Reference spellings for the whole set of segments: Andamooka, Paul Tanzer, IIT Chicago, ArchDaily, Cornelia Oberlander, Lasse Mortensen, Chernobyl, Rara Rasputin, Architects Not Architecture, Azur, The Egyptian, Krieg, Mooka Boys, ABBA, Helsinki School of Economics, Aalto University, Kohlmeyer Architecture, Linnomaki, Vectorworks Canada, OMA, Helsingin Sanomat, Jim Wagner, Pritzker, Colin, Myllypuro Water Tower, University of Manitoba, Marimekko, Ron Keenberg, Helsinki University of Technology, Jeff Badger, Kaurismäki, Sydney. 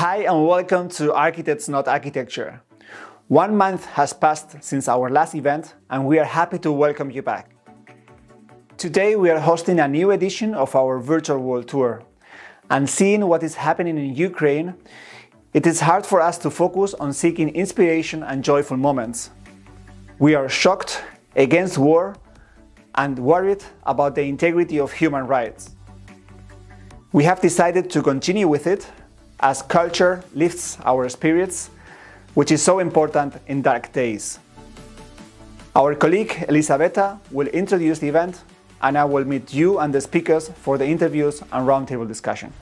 Hi and welcome to Architects Not Architecture. 1 month has passed since our last event and we are happy to welcome you back. Today we are hosting a new edition of our virtual world tour. And seeing what is happening in Ukraine, it is hard for us to focus on seeking inspiration and joyful moments. We are shocked, against war, and worried about the integrity of human rights. We have decided to continue with it as culture lifts our spirits, which is so important in dark days. Our colleague Elisabetta will introduce the event and I will meet you and the speakers for the interviews and roundtable discussion.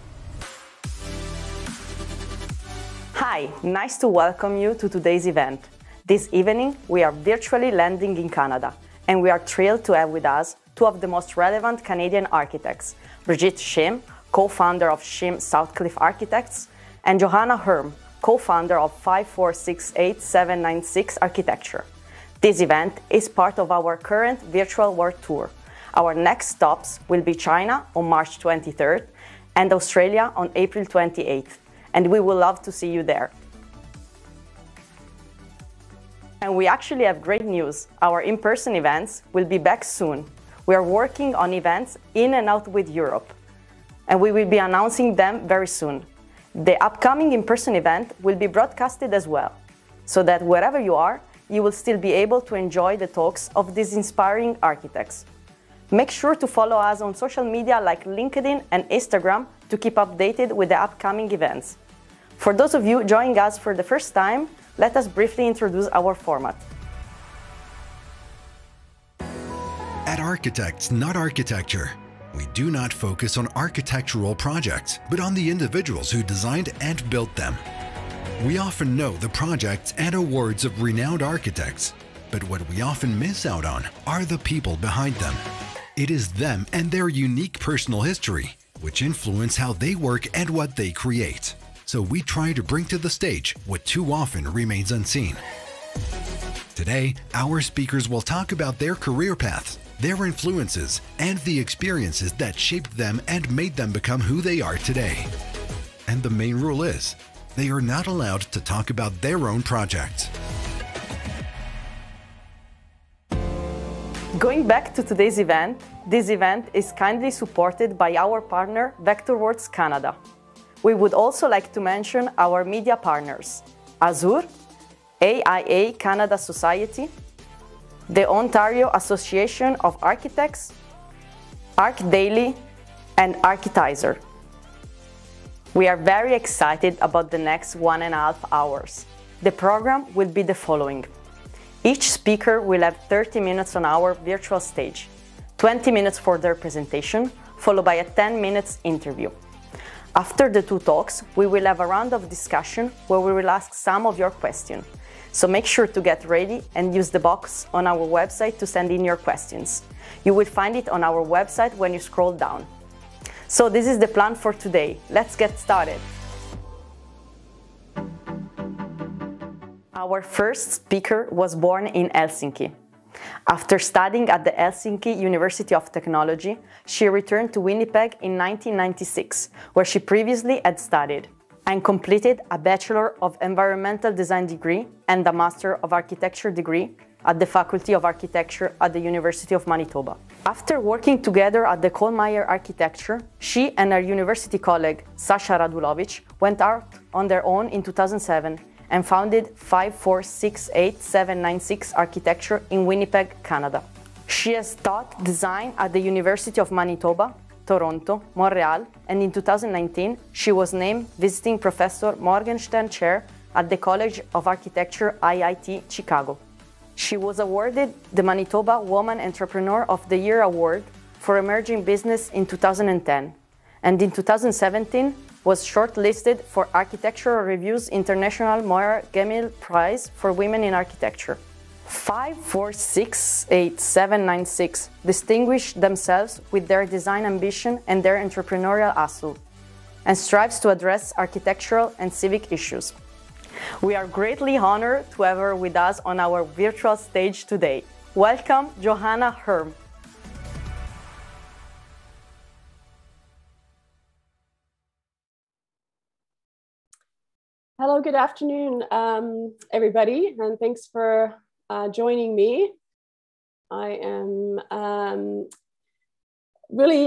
Hi, nice to welcome you to today's event. This evening we are virtually landing in Canada and we are thrilled to have with us two of the most relevant Canadian architects, Brigitte Shim, co-founder of Shim Sutcliffe Architects, and Johanna Herm, co-founder of 5468796 Architecture. This event is part of our current virtual world tour. Our next stops will be China on March 23rd and Australia on April 28th, and we would love to see you there. And we actually have great news. Our in-person events will be back soon. We are working on events in and out with Europe, and we will be announcing them very soon. The upcoming in-person event will be broadcasted as well, so that wherever you are, you will still be able to enjoy the talks of these inspiring architects. Make sure to follow us on social media like LinkedIn and Instagram to keep updated with the upcoming events. For those of you joining us for the first time, let us briefly introduce our format. At Architects Not Architecture, we do not focus on architectural projects, but on the individuals who designed and built them. We often know the projects and awards of renowned architects, but what we often miss out on are the people behind them. It is them and their unique personal history, which influence how they work and what they create. So we try to bring to the stage what too often remains unseen. Today, our speakers will talk about their career paths, their influences, and the experiences that shaped them and made them become who they are today. And the main rule is, they are not allowed to talk about their own projects. Going back to today's event, this event is kindly supported by our partner Vectorworks Canada. We would also like to mention our media partners, Azur, AIA Canada Society, The Ontario Association of Architects, ArchDaily, and Architizer. We are very excited about the next 1.5 hours. The program will be the following. Each speaker will have 30 minutes on our virtual stage, 20 minutes for their presentation, followed by a 10-minute interview. After the two talks, we will have a round of discussion where we will ask some of your questions. So make sure to get ready and use the box on our website to send in your questions. You will find it on our website when you scroll down. So this is the plan for today. Let's get started. Our first speaker was born in Helsinki. After studying at the Helsinki University of Technology, she returned to Winnipeg in 1996, where she previously had studied, and completed a Bachelor of Environmental Design degree and a Master of Architecture degree at the Faculty of Architecture at the University of Manitoba. After working together at the Kohlmeyer Architecture, she and her university colleague, Sasha Radulovic, went out on their own in 2007 and founded 5468796 Architecture in Winnipeg, Canada. She has taught design at the University of Manitoba, Toronto, Montreal, and in 2019, she was named Visiting Professor Morgenstern Chair at the College of Architecture, IIT Chicago. She was awarded the Manitoba Woman Entrepreneur of the Year Award for Emerging Business in 2010, and in 2017 was shortlisted for Architectural Review's International Moira Gemmell Prize for Women in Architecture. 5468796 distinguished themselves with their design ambition and their entrepreneurial hustle, and strives to address architectural and civic issues. We are greatly honored to have her with us on our virtual stage today. Welcome, Johanna Herm. Hello, good afternoon, everybody, and thanks for joining me. I am really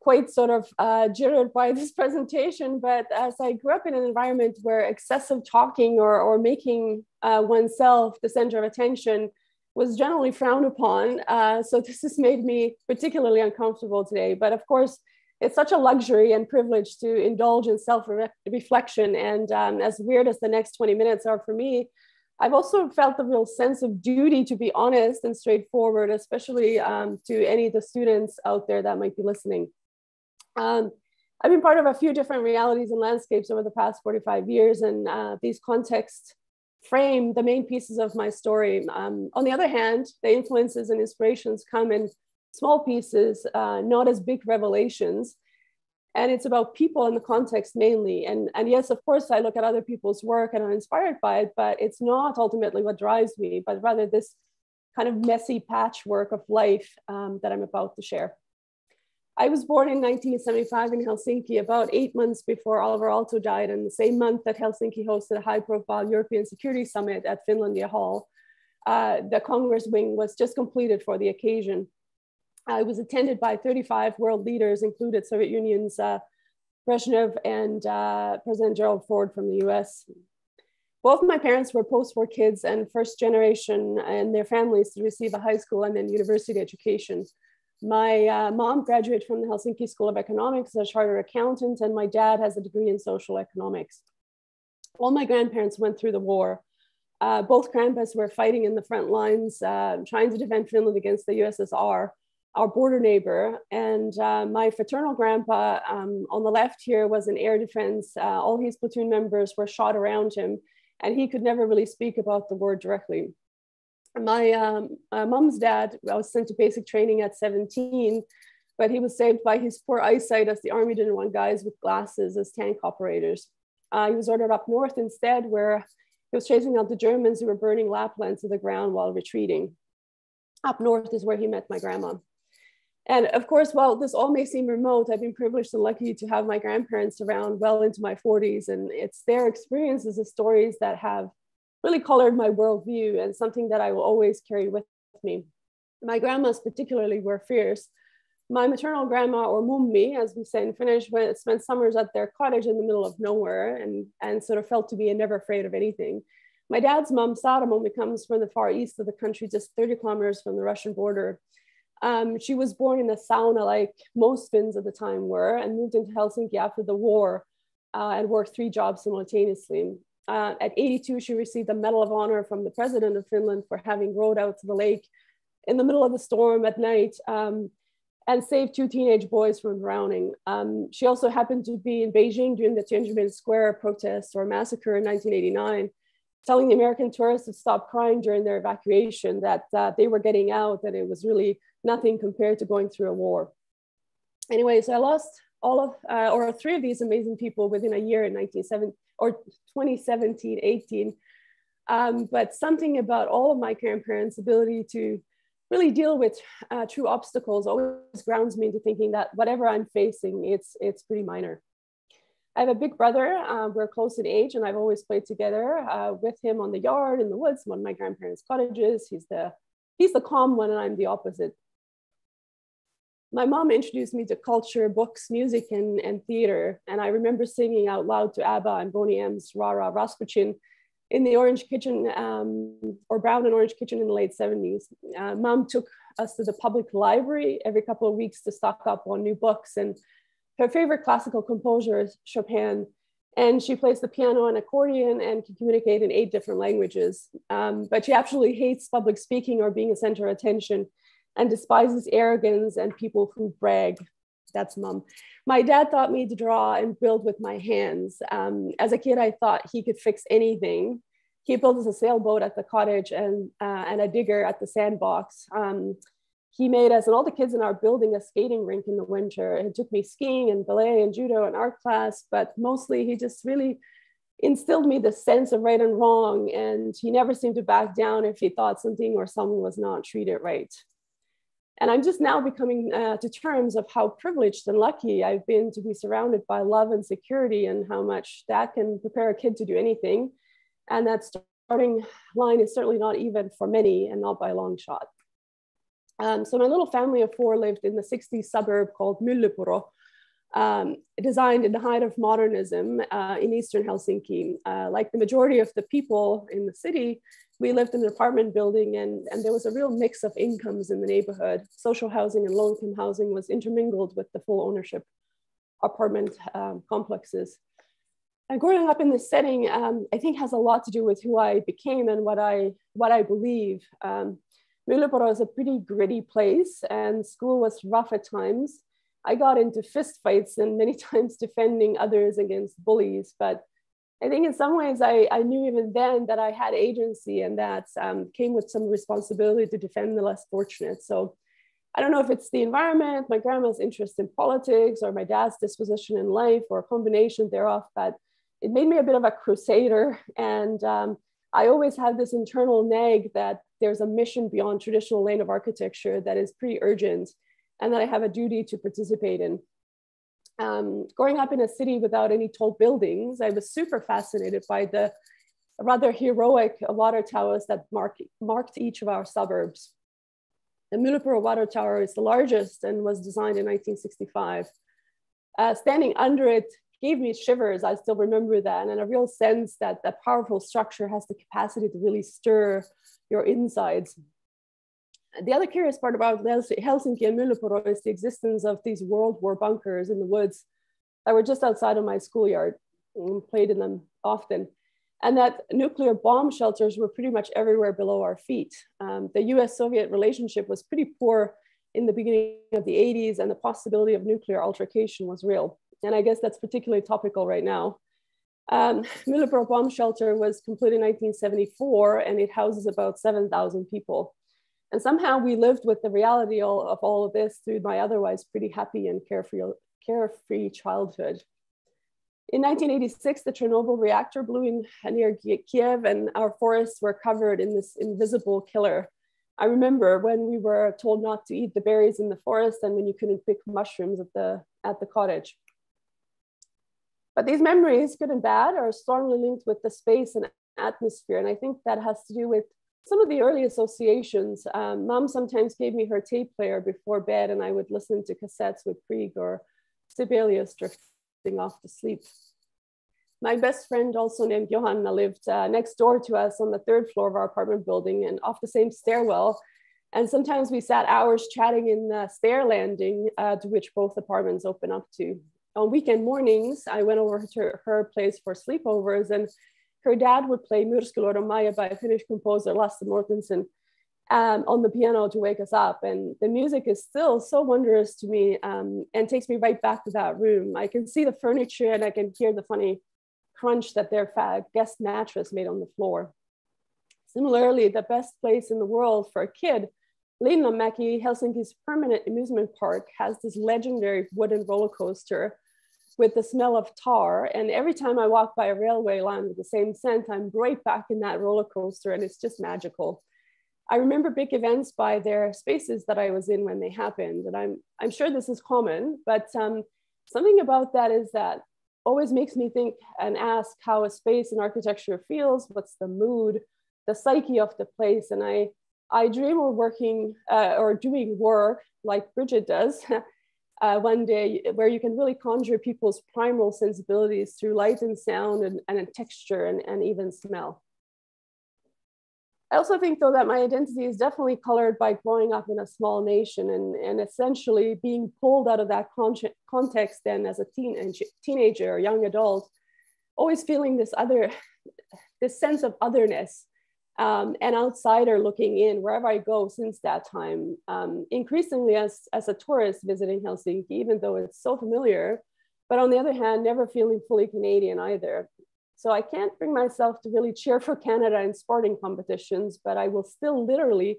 quite sort of jittered by this presentation, but as I grew up in an environment where excessive talking or making oneself the center of attention was generally frowned upon, so this has made me particularly uncomfortable today. But of course, it's such a luxury and privilege to indulge in self-reflection. And as weird as the next 20 minutes are for me, I've also felt the real sense of duty to be honest and straightforward, especially to any of the students out there that might be listening. I've been part of a few different realities and landscapes over the past 45 years, and these contexts frame the main pieces of my story. On the other hand, the influences and inspirations come in small pieces, not as big revelations. And it's about people and the context mainly. And yes, of course, I look at other people's work and I'm inspired by it, but it's not ultimately what drives me, but rather this kind of messy patchwork of life that I'm about to share. I was born in 1975 in Helsinki, about 8 months before Alvar Aalto died, and the same month that Helsinki hosted a high-profile European Security Summit at Finlandia Hall. The Congress wing was just completed for the occasion. It was attended by 35 world leaders, including Soviet Union's Brezhnev and President Gerald Ford from the US. Both my parents were post-war kids and first generation, and their families to receive a high school and then university education. My mom graduated from the Helsinki School of Economics as a chartered accountant, and my dad has a degree in social economics. All my grandparents went through the war. Both grandpas were fighting in the front lines, trying to defend Finland against the USSR, our border neighbor. And my fraternal grandpa on the left here was in air defense. All his platoon members were shot around him, and he could never really speak about the war directly. My mom's dad, I was sent to basic training at 17, but he was saved by his poor eyesight, as the army didn't want guys with glasses as tank operators. He was ordered up north instead, where he was chasing out the Germans who were burning Lapland to the ground while retreating. Up north is where he met my grandma. And of course, while this all may seem remote, I've been privileged and lucky to have my grandparents around well into my 40s, and it's their experiences and stories that have really colored my worldview and something that I will always carry with me. My grandmas particularly were fierce. My maternal grandma, or mummi, as we say in Finnish, spent summers at their cottage in the middle of nowhere and sort of felt to be and never afraid of anything. My dad's mom, Saaramomi, comes from the far east of the country, just 30 kilometers from the Russian border. She was born in a sauna, like most Finns at the time were, and moved into Helsinki after the war and worked 3 jobs simultaneously. At 82, she received a Medal of Honor from the President of Finland for having rowed out to the lake in the middle of the storm at night and saved 2 teenage boys from drowning. She also happened to be in Beijing during the Tiananmen Square protest or massacre in 1989, telling the American tourists to stop crying during their evacuation, that they were getting out, that it was really nothing compared to going through a war. Anyway, so I lost all of, or 3 of these amazing people within a year in 2017, 18. But something about all of my grandparents' ability to really deal with true obstacles always grounds me into thinking that whatever I'm facing, it's pretty minor. I have a big brother, we're close in age, and I've always played together with him on the yard, in the woods, one of my grandparents' cottages. He's the calm one, and I'm the opposite. My mom introduced me to culture, books, music, and theater. And I remember singing out loud to ABBA and Boney M's Rara Rasputin in the Orange Kitchen, or Brown and Orange Kitchen in the late 70s. Mom took us to the public library every couple of weeks to stock up on new books, and her favorite classical composer is Chopin, and she plays the piano and accordion and can communicate in 8 different languages. But she absolutely hates public speaking or being a center of attention, and despises arrogance and people who brag. That's Mom. My dad taught me to draw and build with my hands. As a kid, I thought he could fix anything. He built us a sailboat at the cottage and a digger at the sandbox. He made us and all the kids in our building a skating rink in the winter. He took me skiing and ballet and judo and art class, but mostly he just really instilled me the sense of right and wrong. And he never seemed to back down if he thought something or someone was not treated right. And I'm just now becoming to terms of how privileged and lucky I've been to be surrounded by love and security, and how much that can prepare a kid to do anything. And that starting line is certainly not even for many, and not by a long shot. So my little family of four lived in the 60s suburb called Myllypuro, designed in the height of modernism in eastern Helsinki. Like the majority of the people in the city, we lived in an apartment building, and there was a real mix of incomes in the neighborhood. Social housing and low-income housing was intermingled with the full ownership apartment complexes. And growing up in this setting, I think has a lot to do with who I became and what I believe. Myllypuro is a pretty gritty place, and school was rough at times. I got into fist fights and many times defending others against bullies, but I think in some ways I knew even then that I had agency, and that came with some responsibility to defend the less fortunate. So I don't know if it's the environment, my grandma's interest in politics, or my dad's disposition in life, or a combination thereof, but it made me a bit of a crusader. And I always had this internal nag that there's a mission beyond traditional lane of architecture that is pretty urgent, and that I have a duty to participate in. Growing up in a city without any tall buildings, I was super fascinated by the rather heroic water towers that marked each of our suburbs. The Myllypuro Water Tower is the largest and was designed in 1965. Standing under it gave me shivers. I still remember that, and a real sense that the powerful structure has the capacity to really stir your insides. The other curious part about Helsinki and Myllypuro is the existence of these World War bunkers in the woods that were just outside of my schoolyard, and played in them often. And that nuclear bomb shelters were pretty much everywhere below our feet. The US-Soviet relationship was pretty poor in the beginning of the 80s, and the possibility of nuclear altercation was real. And I guess that's particularly topical right now. Myllypuro bomb shelter was completed in 1974, and it houses about 7,000 people. And somehow we lived with the reality of all of this through my otherwise pretty happy and carefree childhood. In 1986, the Chernobyl reactor blew in near Kiev, and our forests were covered in this invisible killer. I remember when we were told not to eat the berries in the forest, and when you couldn't pick mushrooms at the cottage. But these memories, good and bad, are strongly linked with the space and atmosphere. And I think that has to do with some of the early associations. Mom sometimes gave me her tape player before bed, and I would listen to cassettes with Krieg or Sibelius drifting off to sleep. My best friend, also named Johanna, lived next door to us on the third floor of our apartment building and off the same stairwell. And sometimes we sat hours chatting in the stair landing to which both apartments open up to. On weekend mornings, I went over to her place for sleepovers, and her dad would play Myrskyluoto by Finnish composer Lasse Mortensen on the piano to wake us up. And the music is still so wondrous to me and takes me right back to that room. I can see the furniture, and I can hear the funny crunch that their guest mattress made on the floor. Similarly, the best place in the world for a kid, Linnomaki, Helsinki's permanent amusement park, has this legendary wooden roller coaster with the smell of tar. And every time I walk by a railway line with the same scent, I'm right back in that roller coaster, and it's just magical. I remember big events by their spaces that I was in when they happened. And I'm sure this is common, but something about that is that always makes me think and ask how a space in architecture feels, what's the mood, the psyche of the place. And I dream of working or doing work like Bridget does, one day, where you can really conjure people's primal sensibilities through light and sound and texture and even smell. I also think, though, that my identity is definitely colored by growing up in a small nation and essentially being pulled out of that context then as a teenager or young adult, always feeling this sense of otherness. An outsider looking in wherever I go since that time, increasingly as a tourist visiting Helsinki, even though it's so familiar, but on the other hand, never feeling fully Canadian either. So I can't bring myself to really cheer for Canada in sporting competitions, but I will still literally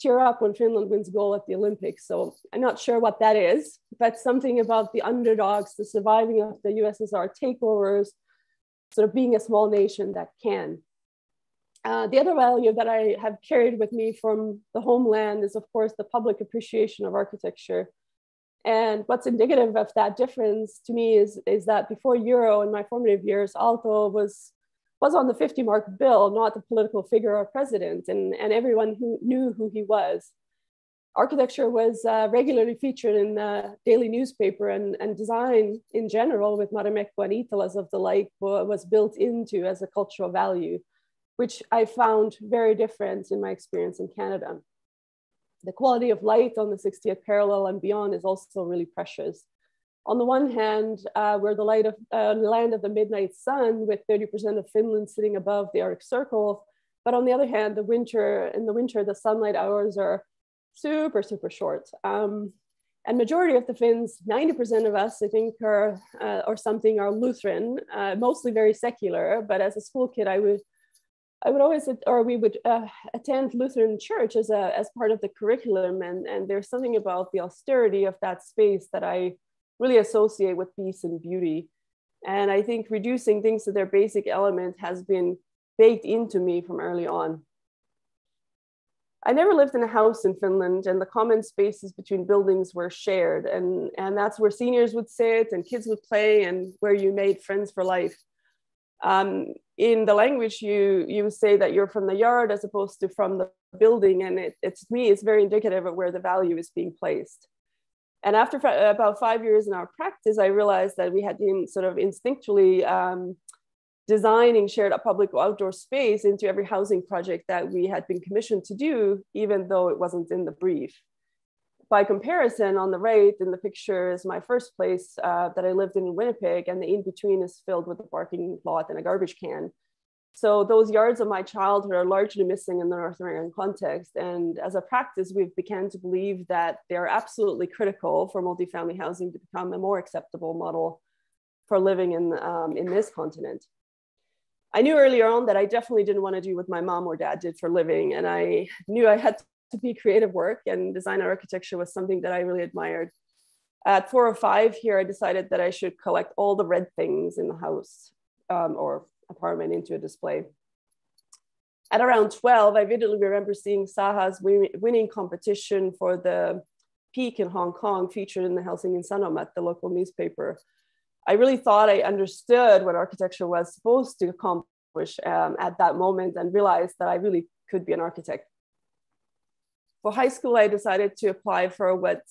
cheer up when Finland wins gold at the Olympics. So I'm not sure what that is, but something about the underdogs, the surviving of the USSR takeovers, sort of being a small nation that can. The other value that I have carried with me from the homeland is, of course, the public appreciation of architecture. And what's indicative of that difference to me is that before Euro, in my formative years, Aalto was on the 50-mark bill, not the political figure or president, and everyone who knew who he was. Architecture was regularly featured in the daily newspaper, and design in general, with Marimekko and Iitalas of the like, was built into as a cultural value, which I found very different in my experience in Canada. The quality of light on the 60th parallel and beyond is also really precious. On the one hand, we're the land of the midnight sun, with 30% of Finland sitting above the Arctic Circle. But on the other hand, in the winter, the sunlight hours are super, super short. And majority of the Finns, 90% of us, I think, are Lutheran, mostly very secular. But as a school kid, we would attend Lutheran church as part of the curriculum. And there's something about the austerity of that space that I really associate with peace and beauty. And I think reducing things to their basic element has been baked into me from early on. I never lived in a house in Finland, and the common spaces between buildings were shared. And that's where seniors would sit and kids would play, and where you made friends for life. In the language, you say that you're from the yard as opposed to from the building. And it's, to me, it's very indicative of where the value is being placed. And after about 5 years in our practice, I realized that we had been sort of instinctually designing shared public outdoor space into every housing project that we had been commissioned to do, even though it wasn't in the brief. By comparison, on the right in the picture is my first place that I lived in Winnipeg, and the in-between is filled with a parking lot and a garbage can. So those yards of my childhood are largely missing in the North American context. And as a practice, we've begun to believe that they are absolutely critical for multifamily housing to become a more acceptable model for living in this continent. I knew earlier on that I definitely didn't want to do what my mom or dad did for living. And I knew I had to be creative work, and design and architecture was something that I really admired. At 4 or 5 here, I decided that I should collect all the red things in the house or apartment into a display. At around 12, I vividly remember seeing Saha's winning competition for the peak in Hong Kong featured in the Helsingin Sanomat, the local newspaper. I really thought I understood what architecture was supposed to accomplish at that moment, and realized that I really could be an architect. For high school, I decided to apply for what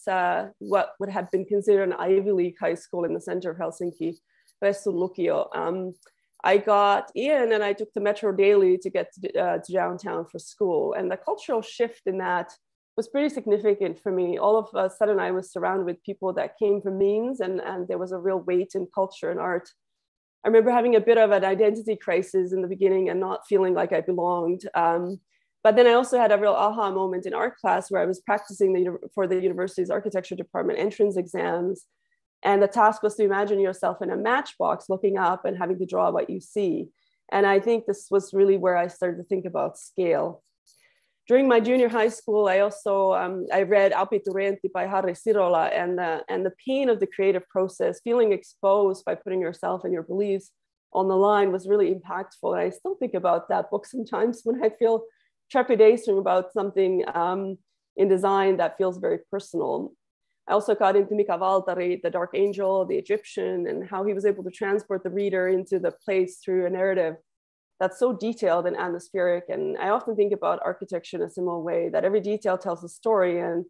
would have been considered an Ivy League high school in the center of Helsinki, Vestulukio. I got in, and I took the metro daily to get to downtown for school. And the cultural shift in that was pretty significant for me. All of a sudden, I was surrounded with people that came from means, and there was a real weight in culture and art. I remember having a bit of an identity crisis in the beginning and not feeling like I belonged. But then I also had a real aha moment in art class, where I was practicing for the university's architecture department entrance exams. And the task was to imagine yourself in a matchbox, looking up and having to draw what you see. And I think this was really where I started to think about scale. During my junior high school, I also I read Apiturenti by Harri Sirola, and the pain of the creative process, feeling exposed by putting yourself and your beliefs on the line, was really impactful. And I still think about that book sometimes when I feel trepidation about something in design that feels very personal. I also got into Mika Waltari, the Dark Angel, the Egyptian, and how he was able to transport the reader into the place through a narrative that's so detailed and atmospheric. And I often think about architecture in a similar way, that every detail tells a story, and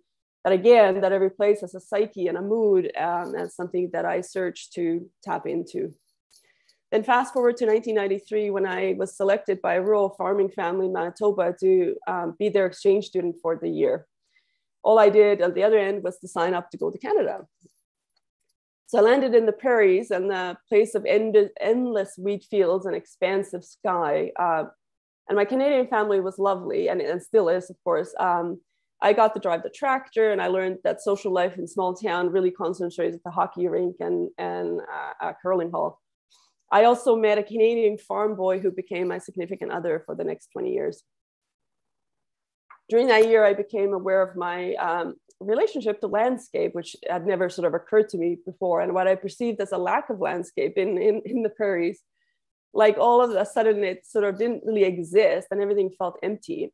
that, again, that every place has a psyche and a mood, and something that I search to tap into. Then fast forward to 1993, when I was selected by a rural farming family in Manitoba to be their exchange student for the year. All I did at the other end was to sign up to go to Canada. So I landed in the prairies, and the place of endless wheat fields and expansive sky. And my Canadian family was lovely, and still is, of course. I got to drive the tractor, and I learned that social life in small town really concentrates at the hockey rink and curling hall. I also met a Canadian farm boy who became my significant other for the next 20 years. During that year, I became aware of my relationship to landscape, which had never sort of occurred to me before, and what I perceived as a lack of landscape in the prairies. like all of a sudden it sort of didn't really exist and everything felt empty.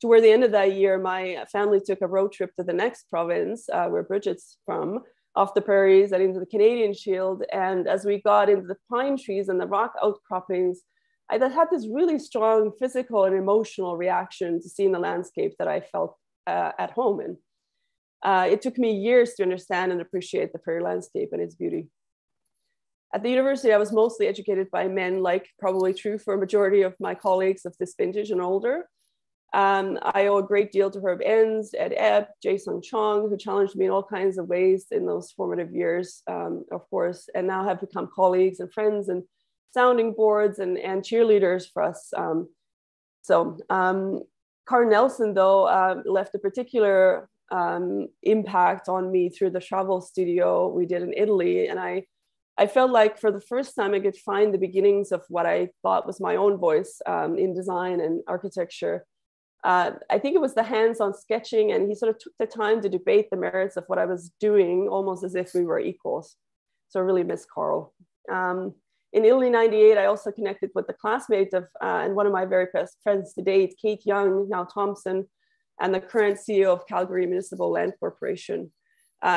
Toward the end of that year, my family took a road trip to the next province where Bridget's from, off the prairies and into the Canadian Shield. And as we got into the pine trees and the rock outcroppings, I had this really strong physical and emotional reaction to seeing the landscape that I felt at home in. It took me years to understand and appreciate the prairie landscape and its beauty. At the university, I was mostly educated by men, like probably true for a majority of my colleagues of this vintage and older. I owe a great deal to Herb Enns, Ed Epp, Jason Chong, who challenged me in all kinds of ways in those formative years, of course, and now have become colleagues and friends and sounding boards and cheerleaders for us. Carr Nelson, though, left a particular impact on me through the travel studio we did in Italy. And I felt like for the first time I could find the beginnings of what I thought was my own voice in design and architecture. I think it was the hands-on sketching, and he sort of took the time to debate the merits of what I was doing, almost as if we were equals. So I really miss Carl. In Italy 98, I also connected with the classmate of, and one of my very best friends to date, Kate Young, now Thompson, and the current CEO of Calgary Municipal Land Corporation.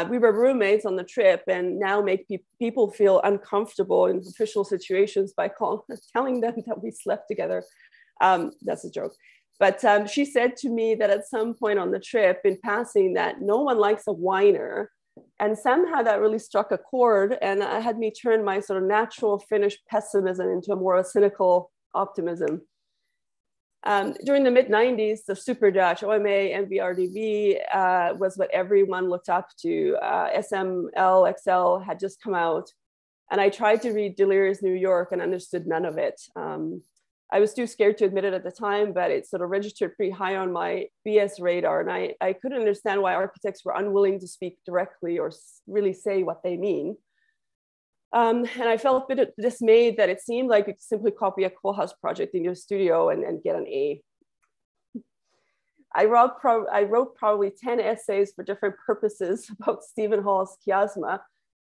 We were roommates on the trip and now make people feel uncomfortable in official situations by telling them that we slept together. That's a joke. But she said to me that at some point on the trip in passing that no one likes a whiner. And somehow that really struck a chord and had me turn my sort of natural Finnish pessimism into a more cynical optimism. During the mid-90s, the Super Dutch, OMA, MVRDV was what everyone looked up to. SML, XL had just come out. And I tried to read Delirious New York and understood none of it. I was too scared to admit it at the time, but it sort of registered pretty high on my BS radar. And I couldn't understand why architects were unwilling to speak directly or really say what they mean. And I felt a bit dismayed that it seemed like you could simply copy a Kohlhaas project in your studio and get an A. I wrote probably 10 essays for different purposes about Stephen Hall's Chiasma,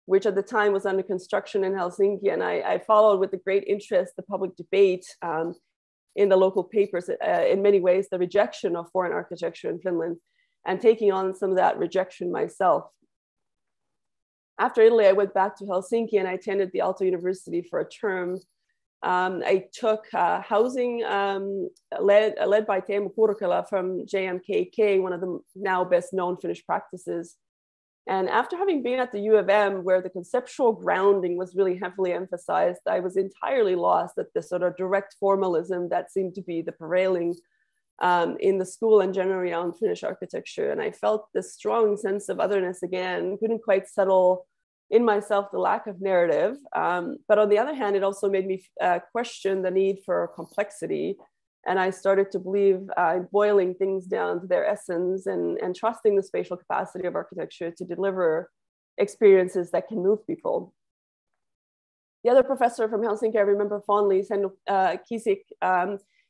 which at the time was under construction in Helsinki. And I followed with the great interest the public debate in the local papers, in many ways, the rejection of foreign architecture in Finland and taking on some of that rejection myself. After Italy, I went back to Helsinki and I attended the Aalto University for a term. I took housing led by Teemu Purkala from JMKK, one of the now best known Finnish practices. And after having been at the U of M, where the conceptual grounding was really heavily emphasized, I was entirely lost at the sort of direct formalism that seemed to be the prevailing in the school and generally around Finnish architecture. And I felt this strong sense of otherness again, couldn't quite settle in myself the lack of narrative. But on the other hand, it also made me question the need for complexity. And I started to believe in boiling things down to their essence and trusting the spatial capacity of architecture to deliver experiences that can move people. The other professor from Helsinki I remember fondly, Sen Kisik,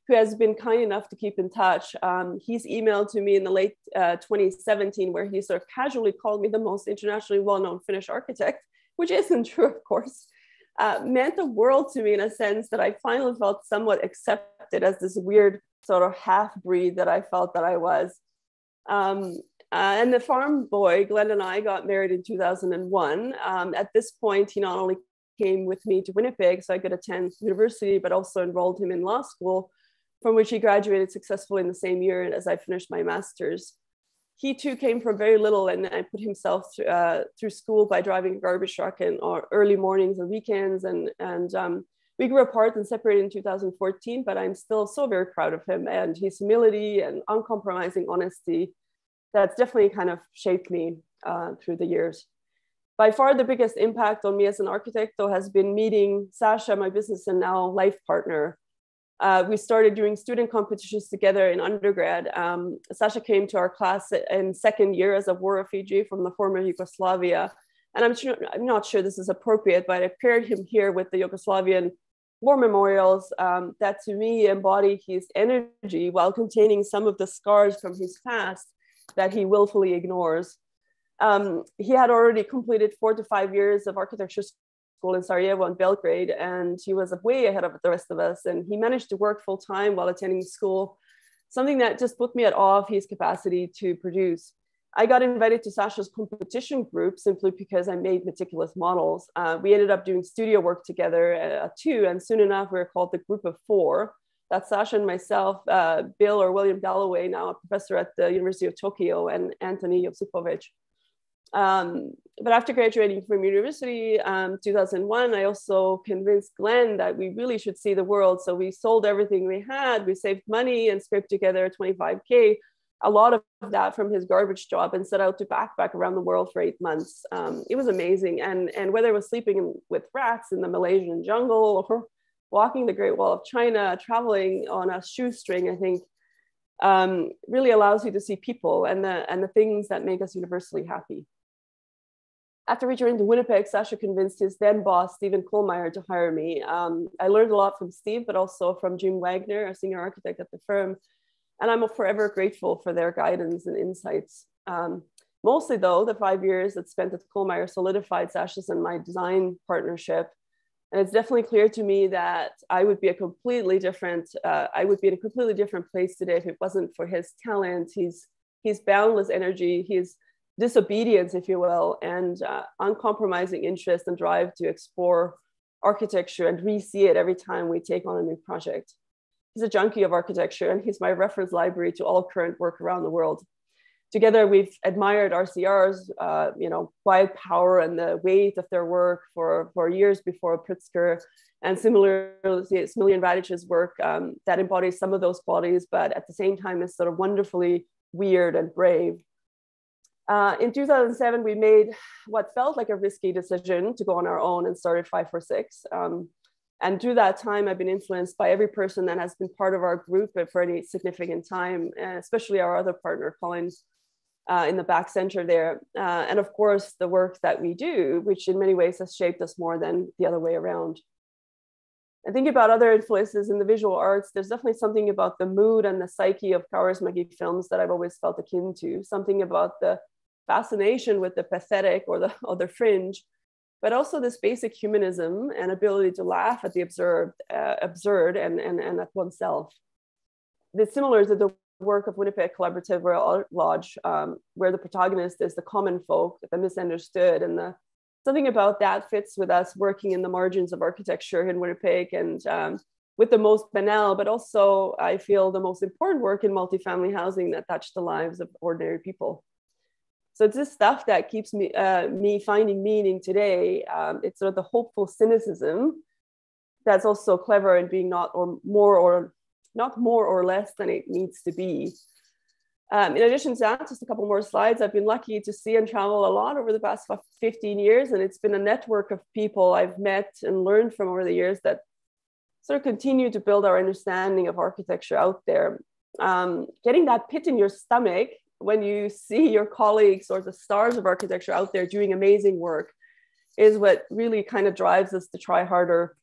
who has been kind enough to keep in touch. He's emailed to me in the late 2017, where he sort of casually called me the most internationally well-known Finnish architect, which isn't true, of course, meant the world to me in a sense that I finally felt somewhat accepted as this weird sort of half-breed that I felt that I was. And the farm boy, Glenn, and I got married in 2001. At this point, he not only came with me to Winnipeg so I could attend university, but also enrolled him in law school, from which he graduated successfully in the same year as I finished my master's. He too came from very little and put himself through school by driving a garbage truck in early mornings and weekends. And we grew apart and separated in 2014, but I'm still so very proud of him and his humility and uncompromising honesty that's definitely kind of shaped me through the years. By far the biggest impact on me as an architect though has been meeting Sasha, my business and now life partner. We started doing student competitions together in undergrad. Sasha came to our class in second year as a war refugee from the former Yugoslavia. And I'm not sure this is appropriate, but I paired him here with the Yugoslavian war memorials that to me embody his energy while containing some of the scars from his past that he willfully ignores. He had already completed 4 to 5 years of architecture school in Sarajevo and Belgrade, and he was way ahead of the rest of us. And he managed to work full time while attending school, something that just put me at awe of his capacity to produce. I got invited to Sasha's competition group simply because I made meticulous models. We ended up doing studio work together too, and soon enough we were called the Group of Four. That's Sasha and myself, Bill or William Galloway, now a professor at the University of Tokyo, and Anthony Yosipovich. But after graduating from university 2001, I also convinced Glenn that we really should see the world. So we sold everything we had, we saved money and scraped together $25K, a lot of that from his garbage job, and set out to backpack around the world for 8 months. It was amazing. And whether it was sleeping with rats in the Malaysian jungle or walking the Great Wall of China, traveling on a shoestring, I think, really allows you to see people and the things that make us universally happy. After returning to Winnipeg, Sasha convinced his then boss, Stephen Kohlmeyer, to hire me. I learned a lot from Steve, but also from Jim Wagner, a senior architect at the firm. And I'm forever grateful for their guidance and insights. Mostly though, the 5 years that spent at Kohlmeyer solidified Sasha's and my design partnership. And it's definitely clear to me that I would be in a completely different place today if it wasn't for his talent, his boundless energy, his disobedience, if you will, and uncompromising interest and drive to explore architecture and re-see it every time we take on a new project. He's a junkie of architecture, and he's my reference library to all current work around the world. Together, we've admired RCR's quiet power and the weight of their work for years before Pritzker, and similarly Radich's work that embodies some of those qualities, but at the same time is sort of wonderfully weird and brave. In 2007, we made what felt like a risky decision to go on our own and started 546. And through that time, I've been influenced by every person that has been part of our group for any significant time, especially our other partner, Colin, in the back center there. And of course, the work that we do, which in many ways has shaped us more than the other way around. I think about other influences in the visual arts. There's definitely something about the mood and the psyche of Kaurismäki films that I've always felt akin to, something about the fascination with the pathetic or the fringe, but also this basic humanism and ability to laugh at the absurd and at oneself. It's similar to the work of Winnipeg Collaborative Royal Lodge, where the protagonist is the common folk, the misunderstood, and something about that fits with us working in the margins of architecture in Winnipeg, and with the most banal, but also I feel the most important work in multifamily housing that touched the lives of ordinary people. So it's this stuff that keeps me finding meaning today. It's sort of the hopeful cynicism that's also clever in being not more or less than it needs to be. In addition to that, just a couple more slides. I've been lucky to see and travel a lot over the past 15 years, and it's been a network of people I've met and learned from over the years that sort of continue to build our understanding of architecture out there. Getting that pit in your stomach when you see your colleagues or the stars of architecture out there doing amazing work is what really kind of drives us to try harder.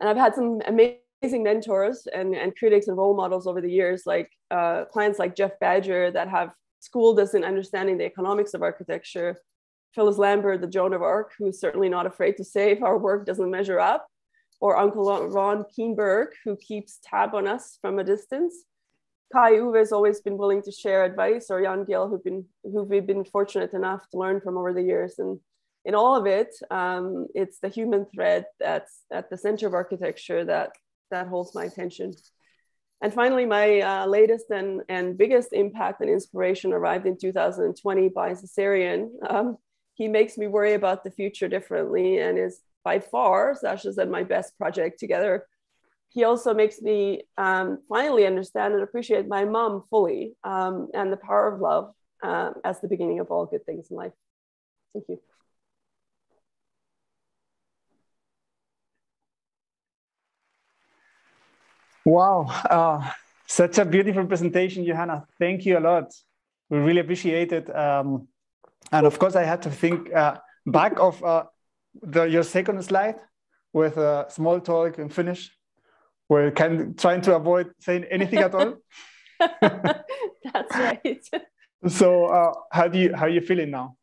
And I've had some amazing mentors and critics and role models over the years, like clients like Jeff Badger that have schooled us in understanding the economics of architecture, Phyllis Lambert, the Joan of Arc, who's certainly not afraid to say if our work doesn't measure up, or Uncle Ron Keenberg, who keeps tab on us from a distance. Kai Uwe has always been willing to share advice, or Jan Gill, who we've been fortunate enough to learn from over the years. And in all of it, it's the human thread that's at the center of architecture that holds my attention. And finally, my latest and biggest impact and inspiration arrived in 2020 by Cesarian. He makes me worry about the future differently and is by far Sasha's and my best project together. He also makes me finally understand and appreciate my mom fully and the power of love as the beginning of all good things in life. Thank you. Wow, such a beautiful presentation, Johanna. Thank you a lot. We really appreciate it. And of course, I had to think back of your second slide with small talk and finish. We're kind of trying to avoid saying anything at all. That's right. So how are you feeling now?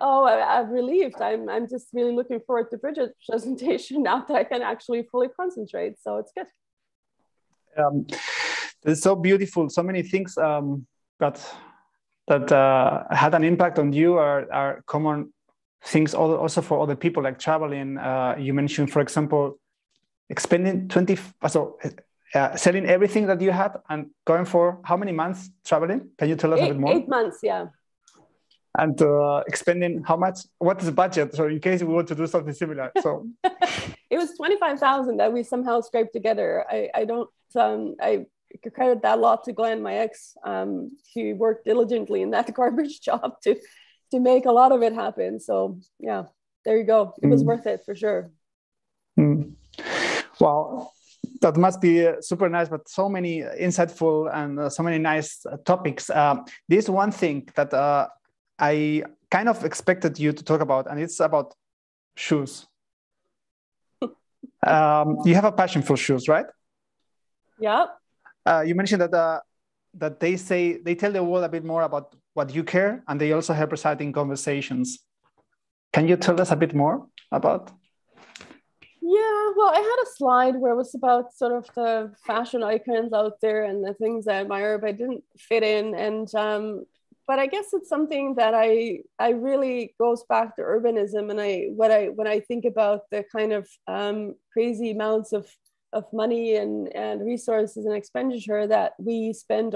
Oh, I'm relieved. I'm just really looking forward to Bridget's presentation now that I can actually fully concentrate. So it's good. It's so beautiful. So many things that had an impact on you are common things also for other people, like traveling. You mentioned, for example, expending selling everything that you had and going for how many months traveling? Can you tell us a bit more? 8 months, yeah. And expending how much? What is the budget? So in case we want to do something similar. So it was 25,000 that we somehow scraped together. I credit that lot to Glenn, my ex. He worked diligently in that garbage job to make a lot of it happen. So yeah, there you go. It was worth it for sure. Wow. That must be super nice, but so many insightful and so many nice topics. There's one thing that I kind of expected you to talk about, and it's about shoes. You have a passion for shoes, right? Yeah. You mentioned that that they tell the world a bit more about what you care, and they also help reciting conversations. Can you tell us a bit more about? Yeah, well, I had a slide where it was about sort of the fashion icons out there and the things I admire, but I didn't fit in. And but I guess it's something that I really goes back to urbanism, and when I think about the kind of crazy amounts of money and resources and expenditure that we spend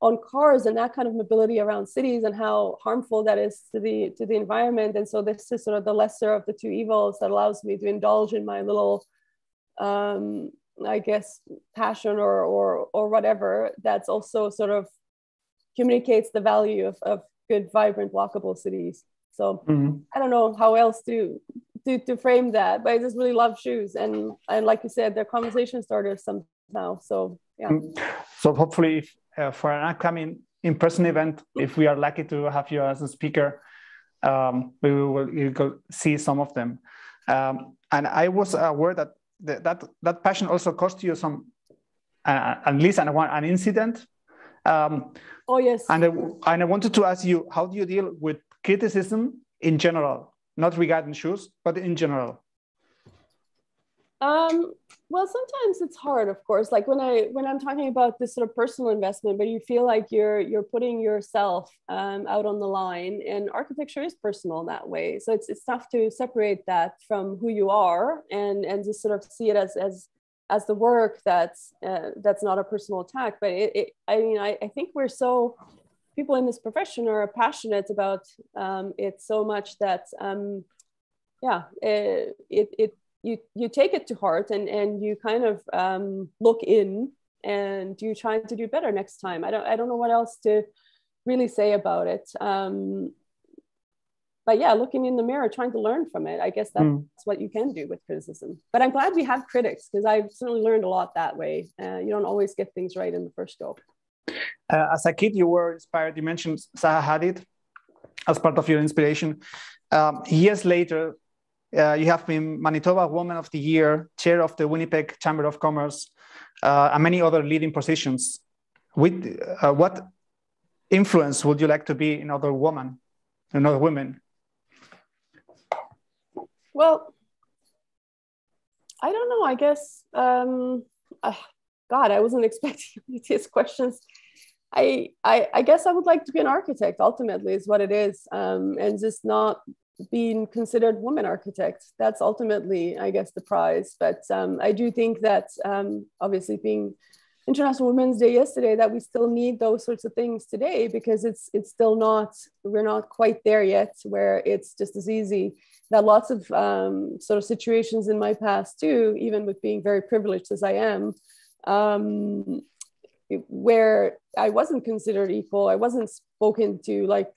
on cars and that kind of mobility around cities and how harmful that is to the environment. And so this is sort of the lesser of the two evils that allows me to indulge in my little, I guess, passion or whatever, that's also sort of communicates the value of good, vibrant, walkable cities. So I don't know how else to frame that, but I just really love shoes. And like you said, they're conversation starters somehow, so yeah. So hopefully if, for an upcoming in-person event, if we are lucky to have you as a speaker, you will see some of them. And I was aware that that passion also cost you some, at least an incident. Oh yes. And I wanted to ask you, how do you deal with criticism in general, not regarding shoes, but in general? Well, sometimes it's hard, of course, like when I'm talking about this sort of personal investment, but you feel like you're putting yourself out on the line, and architecture is personal that way. So it's tough to separate that from who you are and just sort of see it as the work that's not a personal attack. But I think people in this profession are passionate about it so much that, you take it to heart and you kind of look in and you try to do better next time. I don't know what else to really say about it. But yeah, looking in the mirror, trying to learn from it. I guess that's what you can do with criticism. But I'm glad we have critics, because I've certainly learned a lot that way. You don't always get things right in the first go. As a kid, you were inspired. You mentioned Zaha Hadid as part of your inspiration. Years later, you have been Manitoba Woman of the Year, Chair of the Winnipeg Chamber of Commerce, and many other leading positions. What influence would you like to be in other women? Well, I don't know. I guess, God, I wasn't expecting these questions. I guess I would like to be an architect, ultimately, is what it is, and just not being considered woman architect. That's ultimately, I guess, the prize. But I do think that obviously being International Women's Day yesterday, that we still need those sorts of things today, because it's still not, we're not quite there yet where it's just as easy. That lots of sort of situations in my past too, even with being very privileged as I am, where I wasn't considered equal, I wasn't spoken to like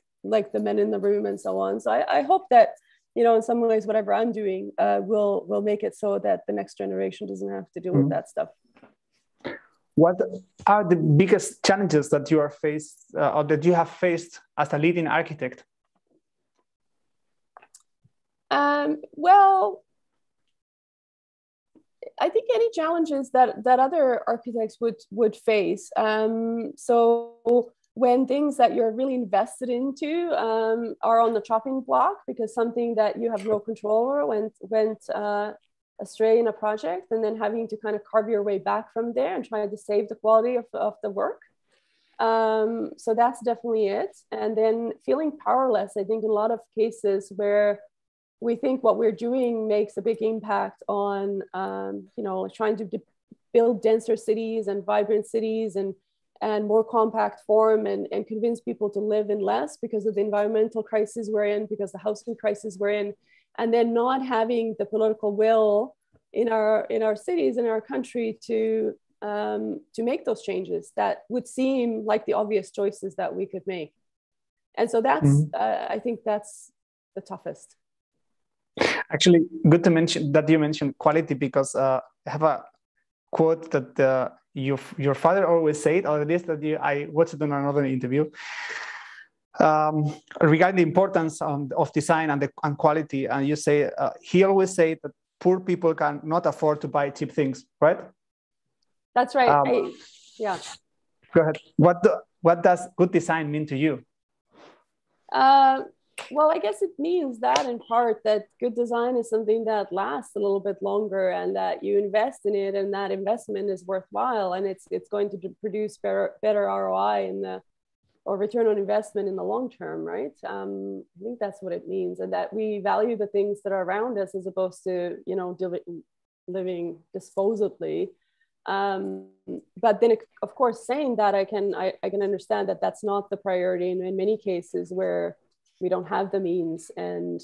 the men in the room and so on. So I hope that, you know, in some ways, whatever I'm doing will make it so that the next generation doesn't have to deal with that stuff. What are the biggest challenges that you are faced or that you have faced as a leading architect? Well, I think any challenges that other architects would face. So when things that you're really invested into are on the chopping block because something that you have no control over went astray in a project, and then having to kind of carve your way back from there and try to save the quality of the work. So that's definitely it. And then feeling powerless, I think in a lot of cases where we think what we're doing makes a big impact on, you know, trying to build denser cities and vibrant cities and more compact form and convince people to live in less because of the environmental crisis we're in, because the housing crisis we're in, and then not having the political will in our cities, in our country to make those changes that would seem like the obvious choices that we could make. And so that's, I think that's the toughest. Actually, good to mention that you mentioned quality, because I have a quote that your father always said, or at least that I watched it in another interview, regarding the importance of design and quality. And you say, he always said that poor people cannot afford to buy cheap things, right? That's right. Yeah. Go ahead. What does good design mean to you? Well, I guess it means that in part that good design is something that lasts a little bit longer, and that you invest in it, and that investment is worthwhile, and it's going to produce better ROI or return on investment in the long term, right? I think that's what it means, and that we value the things that are around us as opposed to, you know, living disposably. But then, of course, saying that, I can understand that that's not the priority in many cases where we don't have the means and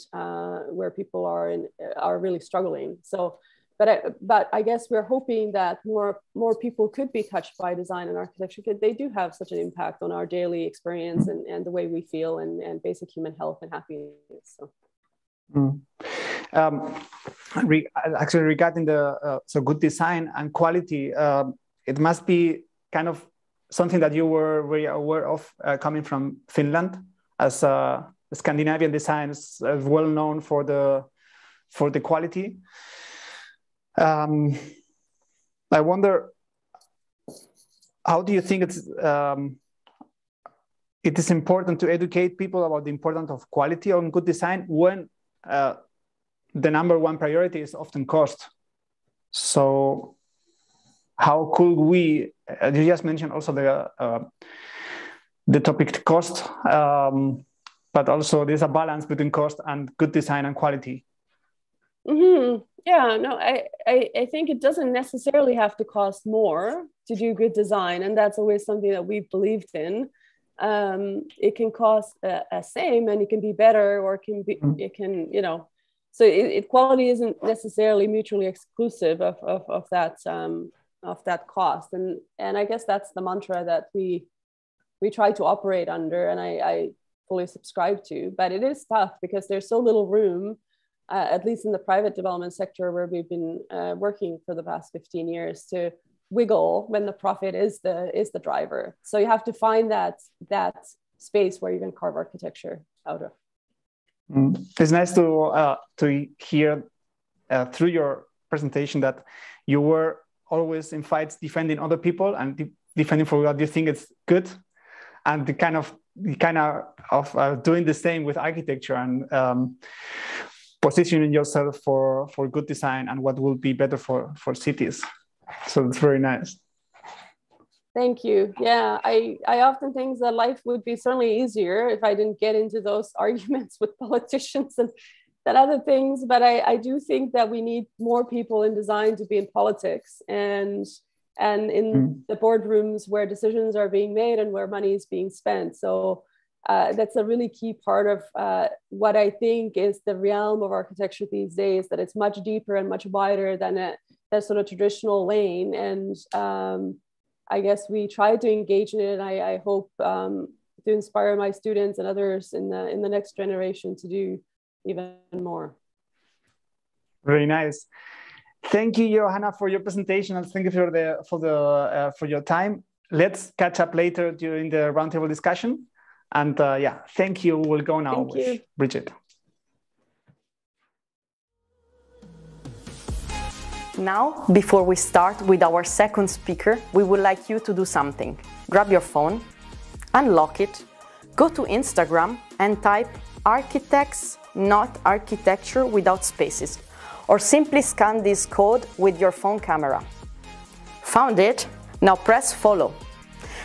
where people are really struggling. So, but I guess we're hoping that more people could be touched by design and architecture, because they do have such an impact on our daily experience and the way we feel and basic human health and happiness. So. Actually, regarding the so good design and quality, it must be kind of something that you were very aware of coming from Finland, as Scandinavian design is well known for the quality. I wonder, how do you think it's it is important to educate people about the importance of quality on good design when the number one priority is often cost? So how could we, you just mentioned also the topic cost, but also there's a balance between cost and good design and quality. Yeah, no, I think it doesn't necessarily have to cost more to do good design. And that's always something that we've believed in. It can cost the same, and it can be better, or it can, you know, so quality isn't necessarily mutually exclusive of that cost, and I guess that's the mantra that we try to operate under, and I fully subscribe to. But it is tough because there's so little room, at least in the private development sector where we've been working for the past 15 years, to wiggle when the profit is the driver. So you have to find that space where you can carve architecture out of. It's nice to hear through your presentation that you were always in fights defending other people and defending for what you think is good, and the kind of doing the same with architecture and positioning yourself for good design and what will be better for cities. So it's very nice. Thank you. Yeah, I often think that life would be certainly easier if I didn't get into those arguments with politicians and that other things. But I do think that we need more people in design to be in politics and in the boardrooms where decisions are being made and where money is being spent. So that's a really key part of what I think is the realm of architecture these days, that it's much deeper and much wider than that sort of traditional lane. And I guess we try to engage in it, and I hope to inspire my students and others in the next generation to do even more. Very nice. Thank you, Johanna, for your presentation, and thank you for your time. Let's catch up later during the roundtable discussion. And yeah, thank you. We'll go now with Bridget. Now, before we start with our second speaker, we would like you to do something. Grab your phone, unlock it, go to Instagram and type Architects Not Architecture without spaces, or simply scan this code with your phone camera. Found it? Now press follow.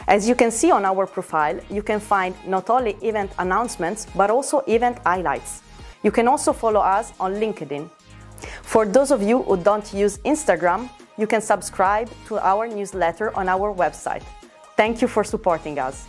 As you can see on our profile, you can find not only event announcements, but also event highlights. You can also follow us on LinkedIn. For those of you who don't use Instagram, you can subscribe to our newsletter on our website. Thank you for supporting us.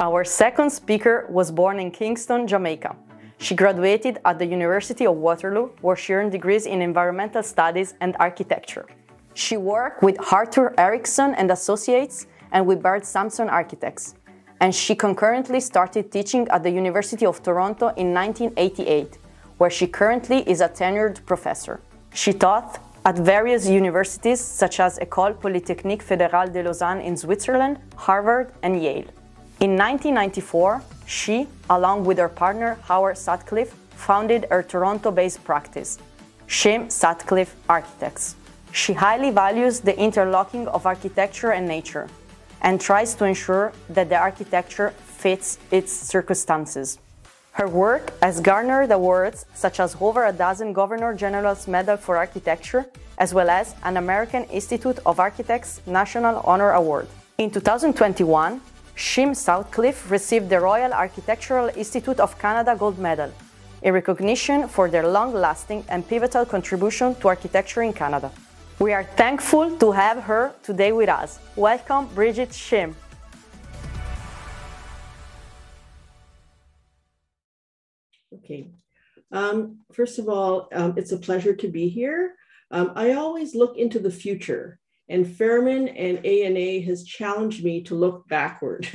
Our second speaker was born in Kingston, Jamaica. She graduated at the University of Waterloo, where she earned degrees in environmental studies and architecture. She worked with Arthur Erickson and Associates and with Bert Sampson Architects. And she concurrently started teaching at the University of Toronto in 1988, where she currently is a tenured professor. She taught at various universities such as École Polytechnique Fédérale de Lausanne in Switzerland, Harvard, and Yale. In 1994, she, along with her partner Howard Sutcliffe, founded her Toronto-based practice, Shim Sutcliffe Architects. She highly values the interlocking of architecture and nature, and tries to ensure that the architecture fits its circumstances. Her work has garnered awards such as over a dozen Governor General's Medal for Architecture, as well as an American Institute of Architects National Honor Award. In 2021, Shim Sutcliffe received the Royal Architectural Institute of Canada Gold Medal in recognition for their long-lasting and pivotal contribution to architecture in Canada. We are thankful to have her today with us. Welcome, Bridget Shim. Okay. First of all, it's a pleasure to be here. I always look into the future, and Fairman and ANA has challenged me to look backward.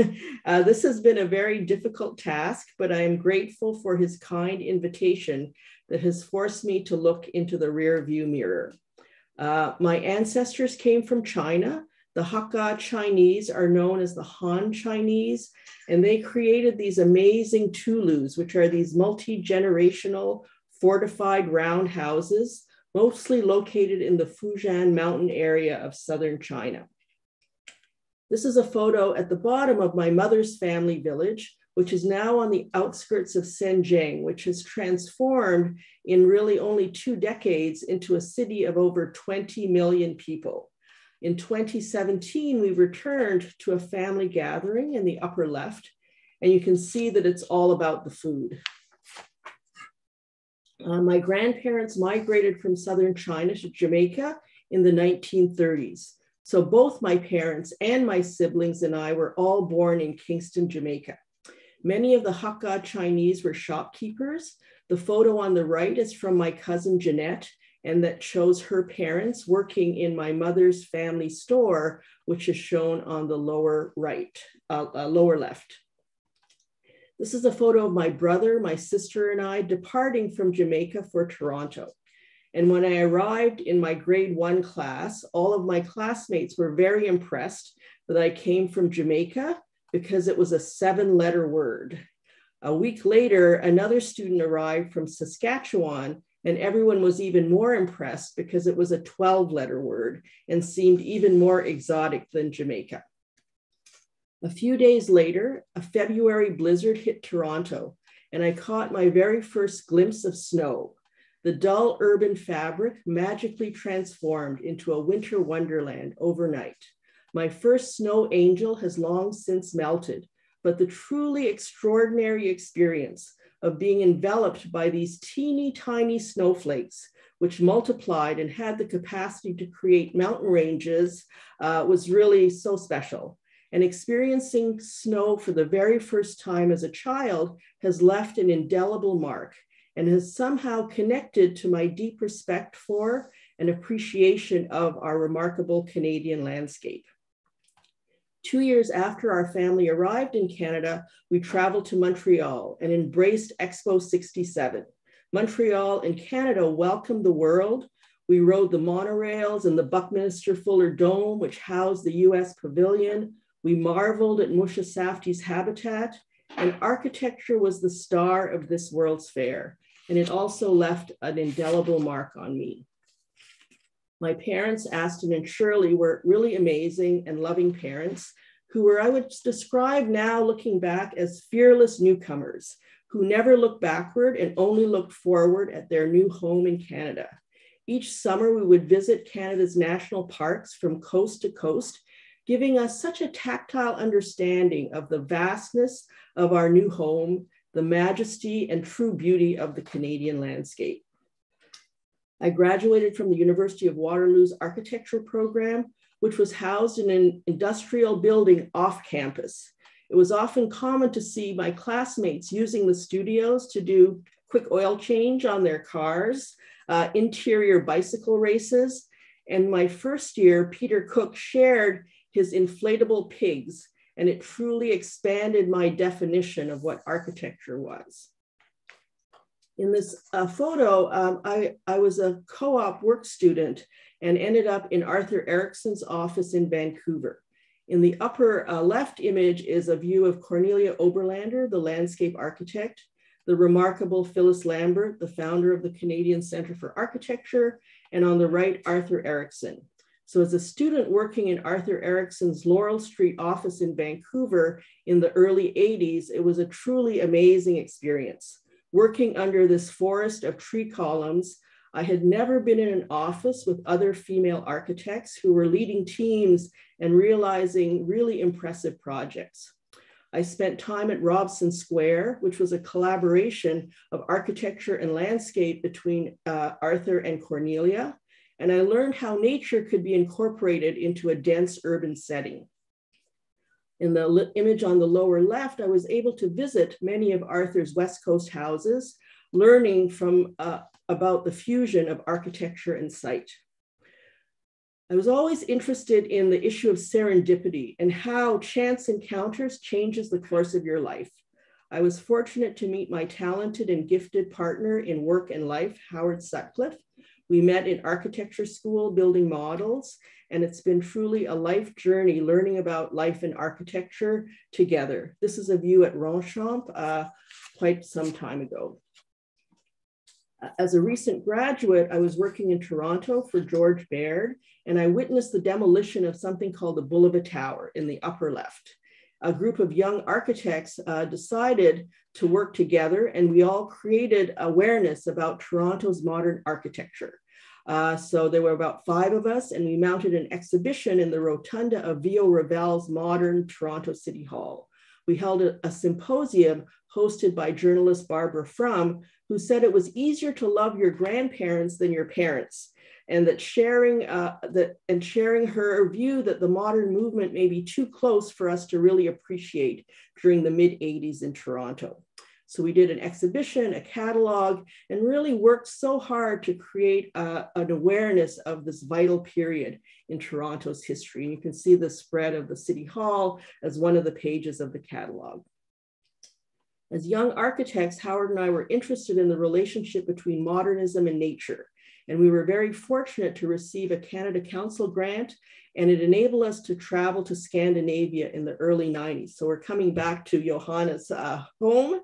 This has been a very difficult task, but I am grateful for his kind invitation that has forced me to look into the rear view mirror. My ancestors came from China. The Hakka Chinese are known as the Han Chinese, and they created these amazing tulus, which are these multi-generational fortified round houses, mostly located in the Fujian mountain area of southern China. This is a photo at the bottom of my mother's family village, which is now on the outskirts of Shenzhen, which has transformed in really only 2 decades into a city of over 20 million people. In 2017, we returned to a family gathering in the upper left, and you can see that it's all about the food. My grandparents migrated from southern China to Jamaica in the 1930s. So both my parents and my siblings and I were all born in Kingston, Jamaica. Many of the Hakka Chinese were shopkeepers. The photo on the right is from my cousin Jeanette, and that shows her parents working in my mother's family store, which is shown on the lower right, lower left. This is a photo of my brother, my sister, and I departing from Jamaica for Toronto. And when I arrived in my grade 1 class, all of my classmates were very impressed that I came from Jamaica, because it was a 7-letter word. A week later, another student arrived from Saskatchewan, and everyone was even more impressed because it was a 12-letter word and seemed even more exotic than Jamaica. A few days later, a February blizzard hit Toronto, and I caught my very first glimpse of snow. The dull urban fabric magically transformed into a winter wonderland overnight. My first snow angel has long since melted, but the truly extraordinary experience of being enveloped by these teeny tiny snowflakes, which multiplied and had the capacity to create mountain ranges, was really so special. And experiencing snow for the very first time as a child has left an indelible mark and has somehow connected to my deep respect for and appreciation of our remarkable Canadian landscape. 2 years after our family arrived in Canada, we traveled to Montreal and embraced Expo 67. Montreal and Canada welcomed the world. We rode the monorails and the Buckminster Fuller Dome, which housed the US Pavilion. We marveled at Musha Safdie's habitat, and architecture was the star of this World's Fair. And it also left an indelible mark on me. My parents, Aston and Shirley, were really amazing and loving parents who were, I would describe now looking back, as fearless newcomers who never looked backward and only looked forward at their new home in Canada. Each summer, we would visit Canada's national parks from coast to coast, giving us such a tactile understanding of the vastness of our new home, the majesty and true beauty of the Canadian landscape. I graduated from the University of Waterloo's architecture program, which was housed in an industrial building off campus. It was often common to see my classmates using the studios to do quick oil change on their cars, interior bicycle races. And my first year, Peter Cook shared his inflatable pigs, and it truly expanded my definition of what architecture was. In this photo, I was a co-op work student and ended up in Arthur Erickson's office in Vancouver. In the upper left image is a view of Cornelia Oberlander, the landscape architect, the remarkable Phyllis Lambert, the founder of the Canadian Centre for Architecture, and on the right, Arthur Erickson. So as a student working in Arthur Erickson's Laurel Street office in Vancouver in the early 80s, it was a truly amazing experience. Working under this forest of tree columns, I had never been in an office with other female architects who were leading teams and realizing really impressive projects. I spent time at Robson Square, which was a collaboration of architecture and landscape between Arthur and Cornelia. And I learned how nature could be incorporated into a dense urban setting. In the image on the lower left, I was able to visit many of Arthur's West Coast houses, learning from about the fusion of architecture and site. I was always interested in the issue of serendipity and how chance encounters changes the course of your life. I was fortunate to meet my talented and gifted partner in work and life, Howard Sutcliffe. We met in architecture school building models, and it's been truly a life journey learning about life and architecture together. This is a view at Ronchamp quite some time ago. As a recent graduate, I was working in Toronto for George Baird, and I witnessed the demolition of something called the Boulevard Tower in the upper left. A group of young architects decided to work together, and we all created awareness about Toronto's modern architecture. So there were about 5 of us, and we mounted an exhibition in the rotunda of Vio Ravel's modern Toronto City Hall. We held a symposium hosted by journalist Barbara Frum, who said it was easier to love your grandparents than your parents, and that sharing her view that the modern movement may be too close for us to really appreciate during the mid-80s in Toronto. So we did an exhibition, a catalog, and really worked so hard to create an awareness of this vital period in Toronto's history. And you can see the spread of the City Hall as one of the pages of the catalog. As young architects, Howard and I were interested in the relationship between modernism and nature. And we were very fortunate to receive a Canada Council grant, and it enabled us to travel to Scandinavia in the early 90s. So we're coming back to Johanna's home.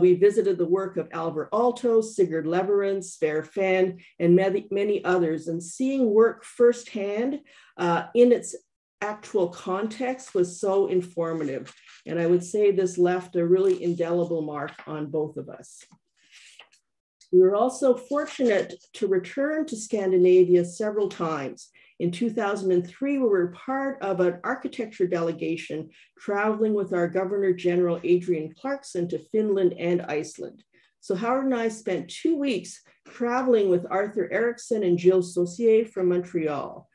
We visited the work of Alvar Aalto, Sigurd Leverand, Sverre Fehn, and many others. And seeing work firsthand in its actual context was so informative. And I would say this left a really indelible mark on both of us. We were also fortunate to return to Scandinavia several times. In 2003, we were part of an architecture delegation traveling with our Governor General Adrian Clarkson to Finland and Iceland. So Howard and I spent 2 weeks traveling with Arthur Erickson and Gilles Saussier from Montreal.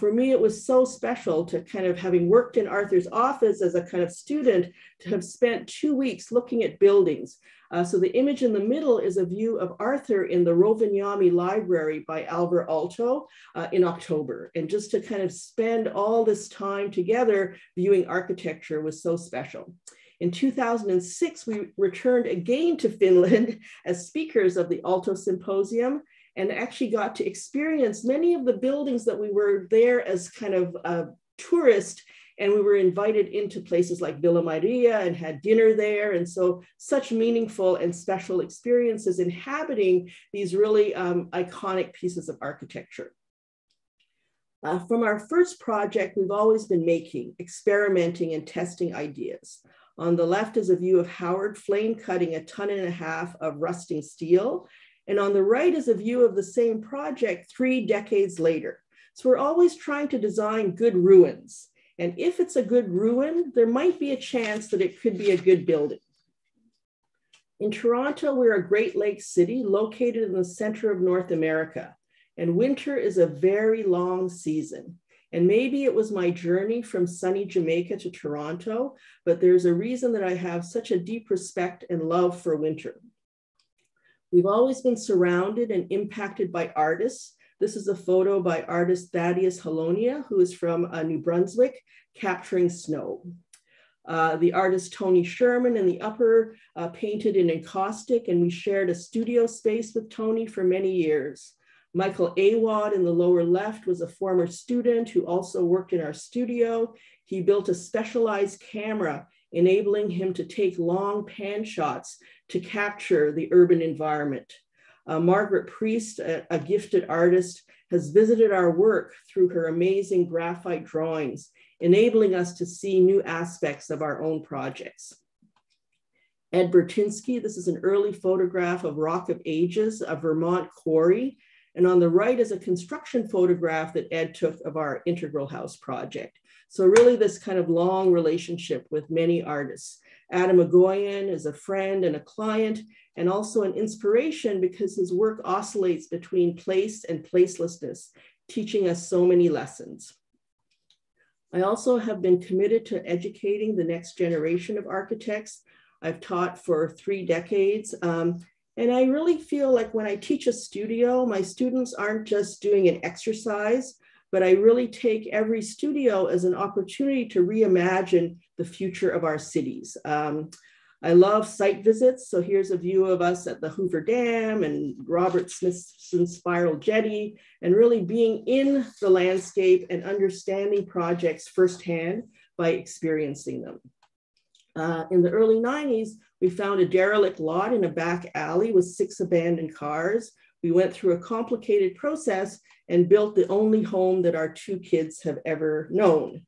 For me, it was so special to kind of, having worked in Arthur's office as a kind of student, to have spent 2 weeks looking at buildings. So the image in the middle is a view of Arthur in the Rovaniemi Library by Alvar Aalto in October. And just to kind of spend all this time together viewing architecture was so special. In 2006, we returned again to Finland as speakers of the Aalto Symposium, and actually got to experience many of the buildings that we were there as kind of tourists, and we were invited into places like Villa Maria and had dinner there. And so such meaningful and special experiences inhabiting these really iconic pieces of architecture. From our first project, we've always been making, experimenting, and testing ideas. On the left is a view of Howard flame cutting 1.5 tons of rusting steel. And on the right is a view of the same project 3 decades later. So we're always trying to design good ruins. And if it's a good ruin, there might be a chance that it could be a good building. In Toronto, we're a Great Lakes city located in the center of North America. And winter is a very long season. And maybe it was my journey from sunny Jamaica to Toronto, but there's a reason that I have such a deep respect and love for winter. We've always been surrounded and impacted by artists. This is a photo by artist Thaddeus Holonia, who is from New Brunswick, capturing snow. The artist Tony Sherman in the upper painted in encaustic, and we shared a studio space with Tony for many years. Michael Awad in the lower left was a former student who also worked in our studio. He built a specialized camera, enabling him to take long pan shots to capture the urban environment. Margaret Priest, a gifted artist, has visited our work through her amazing graphite drawings, enabling us to see new aspects of our own projects. Ed Bertinsky, this is an early photograph of Rock of Ages, a Vermont quarry. And on the right is a construction photograph that Ed took of our Integral House project. So really this kind of long relationship with many artists. Adam Agoyan is a friend and a client, and also an inspiration because his work oscillates between place and placelessness, teaching us so many lessons. I also have been committed to educating the next generation of architects. I've taught for 3 decades. And I really feel like when I teach a studio, my students aren't just doing an exercise, but I really take every studio as an opportunity to reimagine the future of our cities. I love site visits. So here's a view of us at the Hoover Dam and Robert Smithson's Spiral Jetty, and really being in the landscape and understanding projects firsthand by experiencing them. In the early 90s, we found a derelict lot in a back alley with 6 abandoned cars. We went through a complicated process and built the only home that our 2 kids have ever known.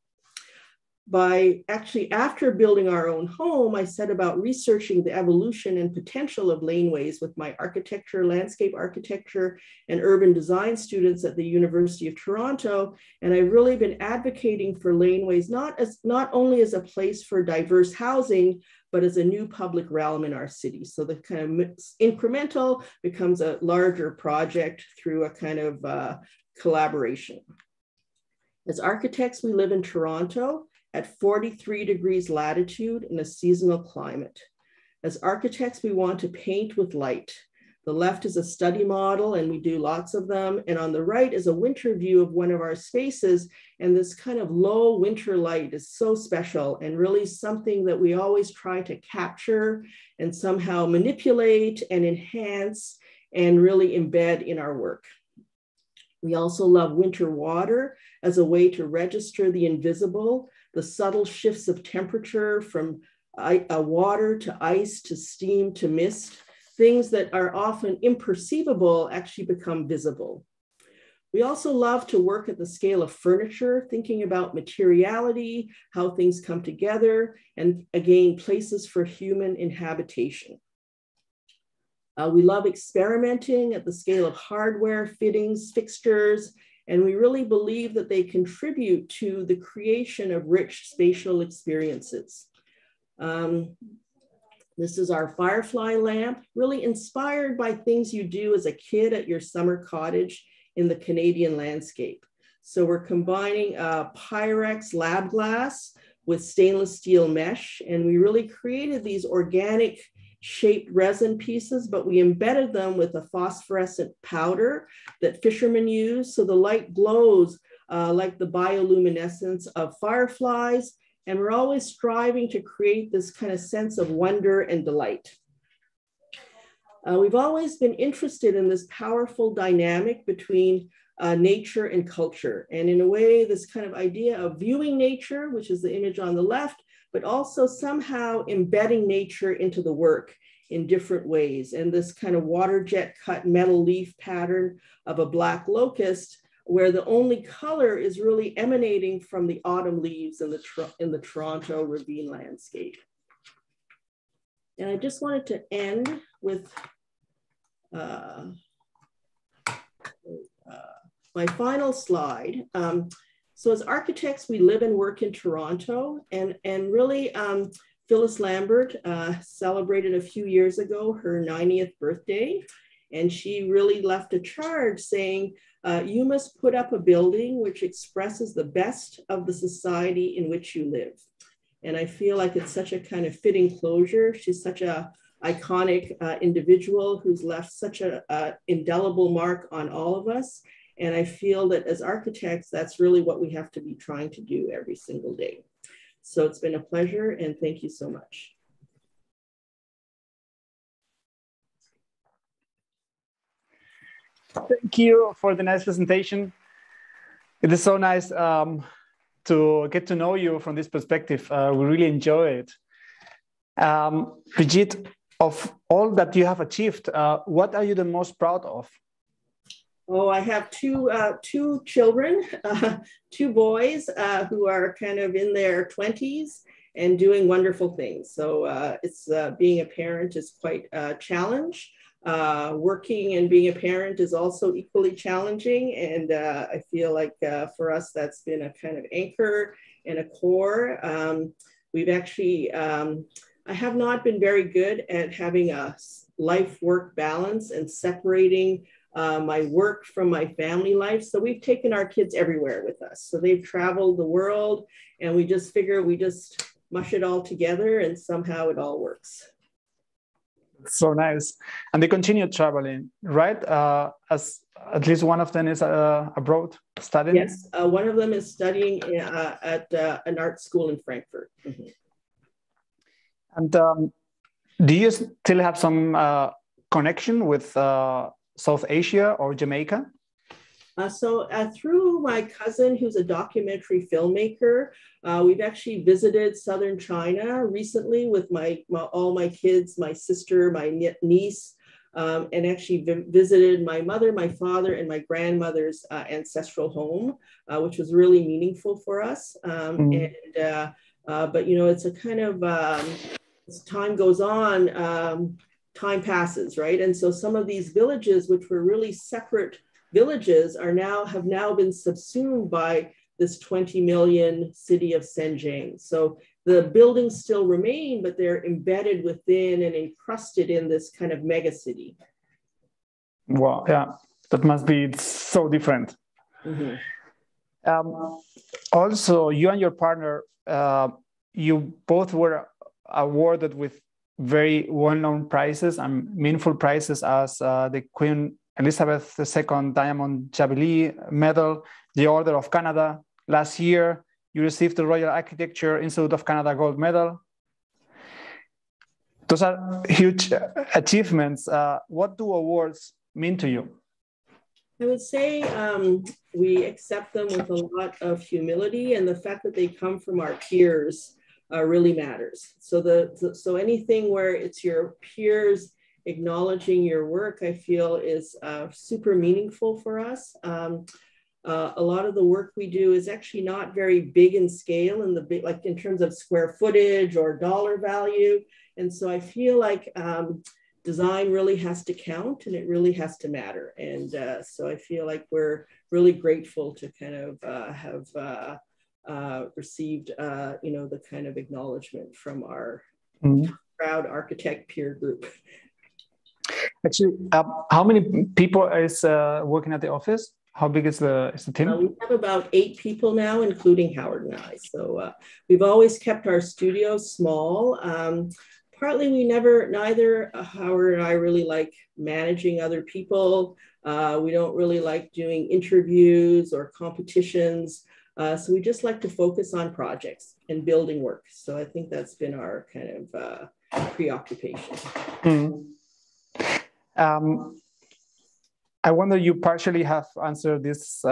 After building our own home, I set about researching the evolution and potential of laneways with my architecture, landscape architecture, and urban design students at the University of Toronto. And I've really been advocating for laneways, not only as a place for diverse housing, but as a new public realm in our city. So the kind of incremental becomes a larger project through a kind of collaboration. As architects, we live in Toronto at 43 degrees latitude in a seasonal climate. As architects, we want to paint with light. The left is a study model, and we do lots of them. And on the right is a winter view of one of our spaces. And this kind of low winter light is so special and really something that we always try to capture and somehow manipulate and enhance and really embed in our work. We also love winter water as a way to register the invisible, the subtle shifts of temperature from water to ice to steam to mist. Things that are often imperceivable actually become visible. We also love to work at the scale of furniture, thinking about materiality, how things come together, and again, places for human inhabitation. We love experimenting at the scale of hardware, fittings, fixtures, and we really believe that they contribute to the creation of rich spatial experiences. This is our firefly lamp, really inspired by things you do as a kid at your summer cottage in the Canadian landscape. So we're combining Pyrex lab glass with stainless steel mesh, and we really created these organic shaped resin pieces, but we embedded them with a phosphorescent powder that fishermen use. So the light glows like the bioluminescence of fireflies. And we're always striving to create this kind of sense of wonder and delight. We've always been interested in this powerful dynamic between nature and culture. And in a way, this kind of idea of viewing nature, which is the image on the left, but also somehow embedding nature into the work in different ways. And this kind of water jet cut metal leaf pattern of a black locust where the only color is really emanating from the autumn leaves in the Toronto ravine landscape. And I just wanted to end with my final slide. So as architects, we live and work in Toronto, and really Phyllis Lambert celebrated a few years ago her 90th birthday. And she really left a charge saying, you must put up a building which expresses the best of the society in which you live. And I feel like it's such a kind of fitting closure. She's such a iconic individual who's left such a indelible mark on all of us. And I feel that as architects, that's really what we have to be trying to do every single day. So it's been a pleasure, and thank you so much. Thank you for the nice presentation. It is so nice to get to know you from this perspective. We really enjoy it. Brigitte, of all that you have achieved, what are you the most proud of? Oh, I have two children, two boys who are kind of in their 20s and doing wonderful things. So it's being a parent is quite a challenge. Working and being a parent is also equally challenging, and I feel like for us that's been a kind of anchor and a core. We've actually, I have not been very good at having a life-work balance and separating my work from my family life. So we've taken our kids everywhere with us. So they've traveled the world, and we just figure we just mush it all together, and somehow it all works. So nice. And they continue traveling, right? As at least one of them is abroad studying? Yes, one of them is studying at an art school in Frankfurt. Mm-hmm. And do you still have some connection with South Asia or Jamaica? So through my cousin, who's a documentary filmmaker, we've actually visited southern China recently with all my kids, my sister, my niece, and actually visited my mother, my father, and my grandmother's ancestral home, which was really meaningful for us. But you know, it's a kind of as time goes on, time passes, right? And so some of these villages, which were really separate villages, have now been subsumed by this 20 million city of Shenzhen. So the buildings still remain, but they're embedded within and encrusted in this kind of mega city. Wow, yeah, that must be so different. Mm-hmm. Also, you and your partner, you both were awarded with very well-known prizes and meaningful prizes as the Queen Elizabeth II Diamond Jubilee Medal, the Order of Canada. Last year, you received the Royal Architecture Institute of Canada Gold Medal. Those are huge achievements. What do awards mean to you? I would say we accept them with a lot of humility, and the fact that they come from our peers really matters. So so anything where it's your peers acknowledging your work, I feel is super meaningful for us. A lot of the work we do is actually not very big in scale, like in terms of square footage or dollar value. And so I feel like design really has to count, and it really has to matter. And so I feel like we're really grateful to kind of have received, you know, the kind of acknowledgement from our proud architect peer group. Actually, how many people is working at the office? How big is the team? We have about 8 people now, including Howard and I. So we've always kept our studio small. Partly, neither Howard and I really like managing other people. We don't really like doing interviews or competitions. So we just like to focus on projects and building work. So I think that's been our kind of preoccupation. I wonder, you partially have answered this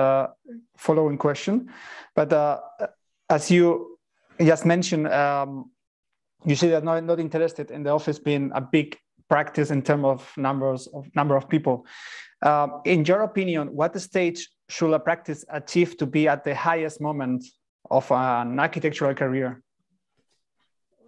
following question, but as you just mentioned, you said that not interested in the office being a big practice in terms of number of people. In your opinion, what stage should a practice achieve to be at the highest moment of an architectural career?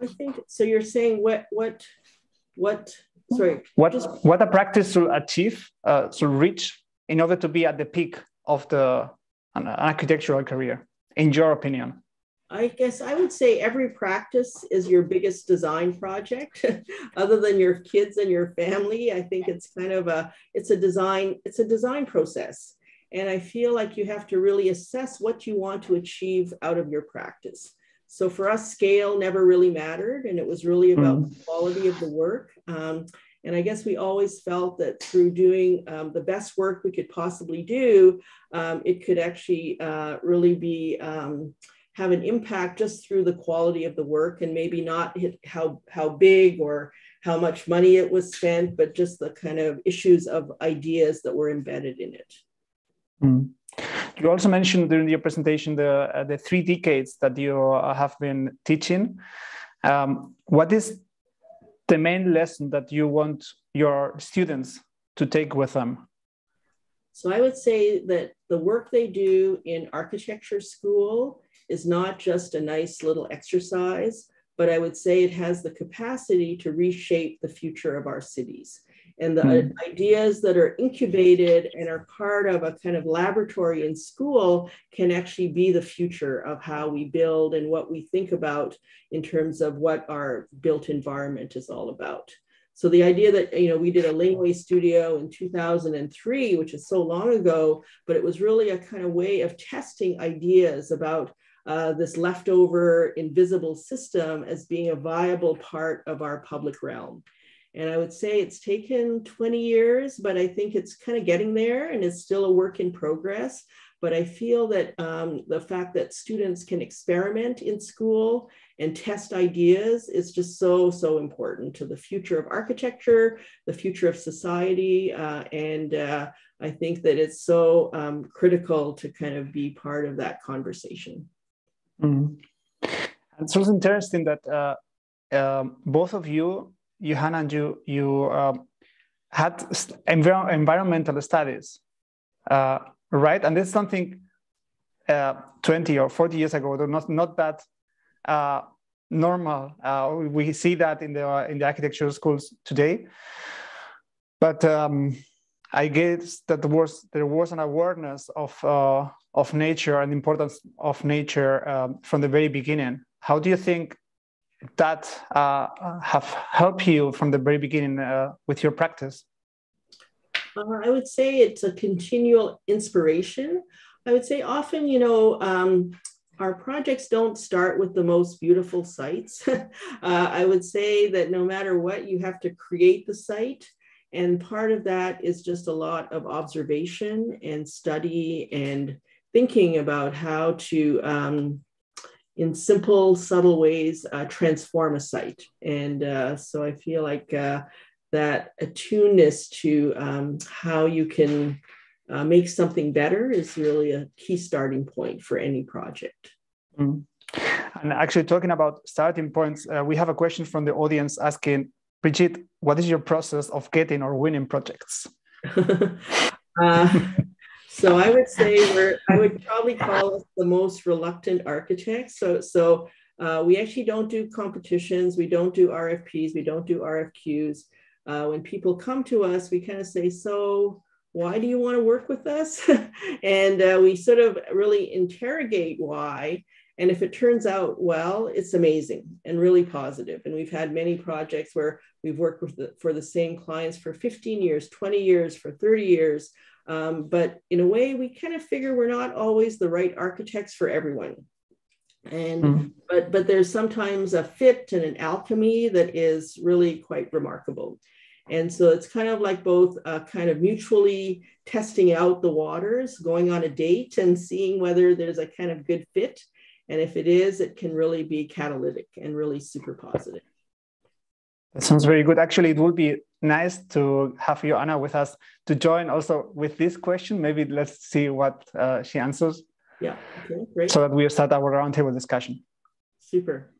I think so. You're saying what? Sorry. What a practice should achieve, should reach in order to be at the peak of the architectural career, in your opinion? I guess I would say every practice is your biggest design project, other than your kids and your family. I think it's kind of a design process. And I feel like you have to really assess what you want to achieve out of your practice. So for us, scale never really mattered. And it was really about the quality of the work. And I guess we always felt that through doing the best work we could possibly do, it could actually really be, have an impact just through the quality of the work, and maybe not hit how big or how much money it was spent, but just the kind of issues of ideas that were embedded in it. Mm. You also mentioned during your presentation the 3 decades that you have been teaching. What is the main lesson that you want your students to take with them? So I would say that the work they do in architecture school is not just a nice little exercise, but I would say it has the capacity to reshape the future of our cities. And the ideas that are incubated and are part of a kind of laboratory in school can actually be the future of how we build and what we think about in terms of what our built environment is all about. So the idea that, you know, we did a Laneway studio in 2003, which is so long ago, but it was really a kind of way of testing ideas about this leftover invisible system as being a viable part of our public realm. And I would say it's taken 20 years, but I think it's kind of getting there, and it's still a work in progress. But I feel that the fact that students can experiment in school and test ideas is just so, so important to the future of architecture, the future of society. And I think that it's so critical to kind of be part of that conversation. Mm-hmm. It's also interesting that both of you, Johanna and you had environmental studies, right? And that's something 20 or 40 years ago, not that normal. We see that in the architectural schools today. But I guess that there was an awareness of nature and the importance of nature from the very beginning. How do you think that have helped you from the very beginning with your practice? I would say it's a continual inspiration. I would say often, you know, our projects don't start with the most beautiful sites. I would say that no matter what, you have to create the site. And part of that is just a lot of observation and study and thinking about how to in simple, subtle ways, transform a site. And so I feel like that attunedness to how you can make something better is really a key starting point for any project. Mm. And actually talking about starting points, we have a question from the audience asking, Brigitte, what is your process of getting or winning projects? So I would say I would probably call us the most reluctant architects. So we actually don't do competitions. We don't do RFPs. We don't do RFQs. When people come to us, we kind of say, so why do you want to work with us? And we sort of really interrogate why. And if it turns out well, it's amazing and really positive. And we've had many projects where we've worked with for the same clients for 15 years, 20 years, for 30 years. But in a way, we kind of figure we're not always the right architects for everyone. And but there's sometimes a fit and an alchemy that is really quite remarkable. And so it's kind of like both kind of mutually testing out the waters, going on a date and seeing whether there's a kind of good fit. And if it is, it can really be catalytic and really super positive. That sounds very good. Actually, it would be nice to have you, Anna, with us to join also with this question. Maybe let's see what she answers. Yeah, okay, great. So that we start our roundtable discussion. Super.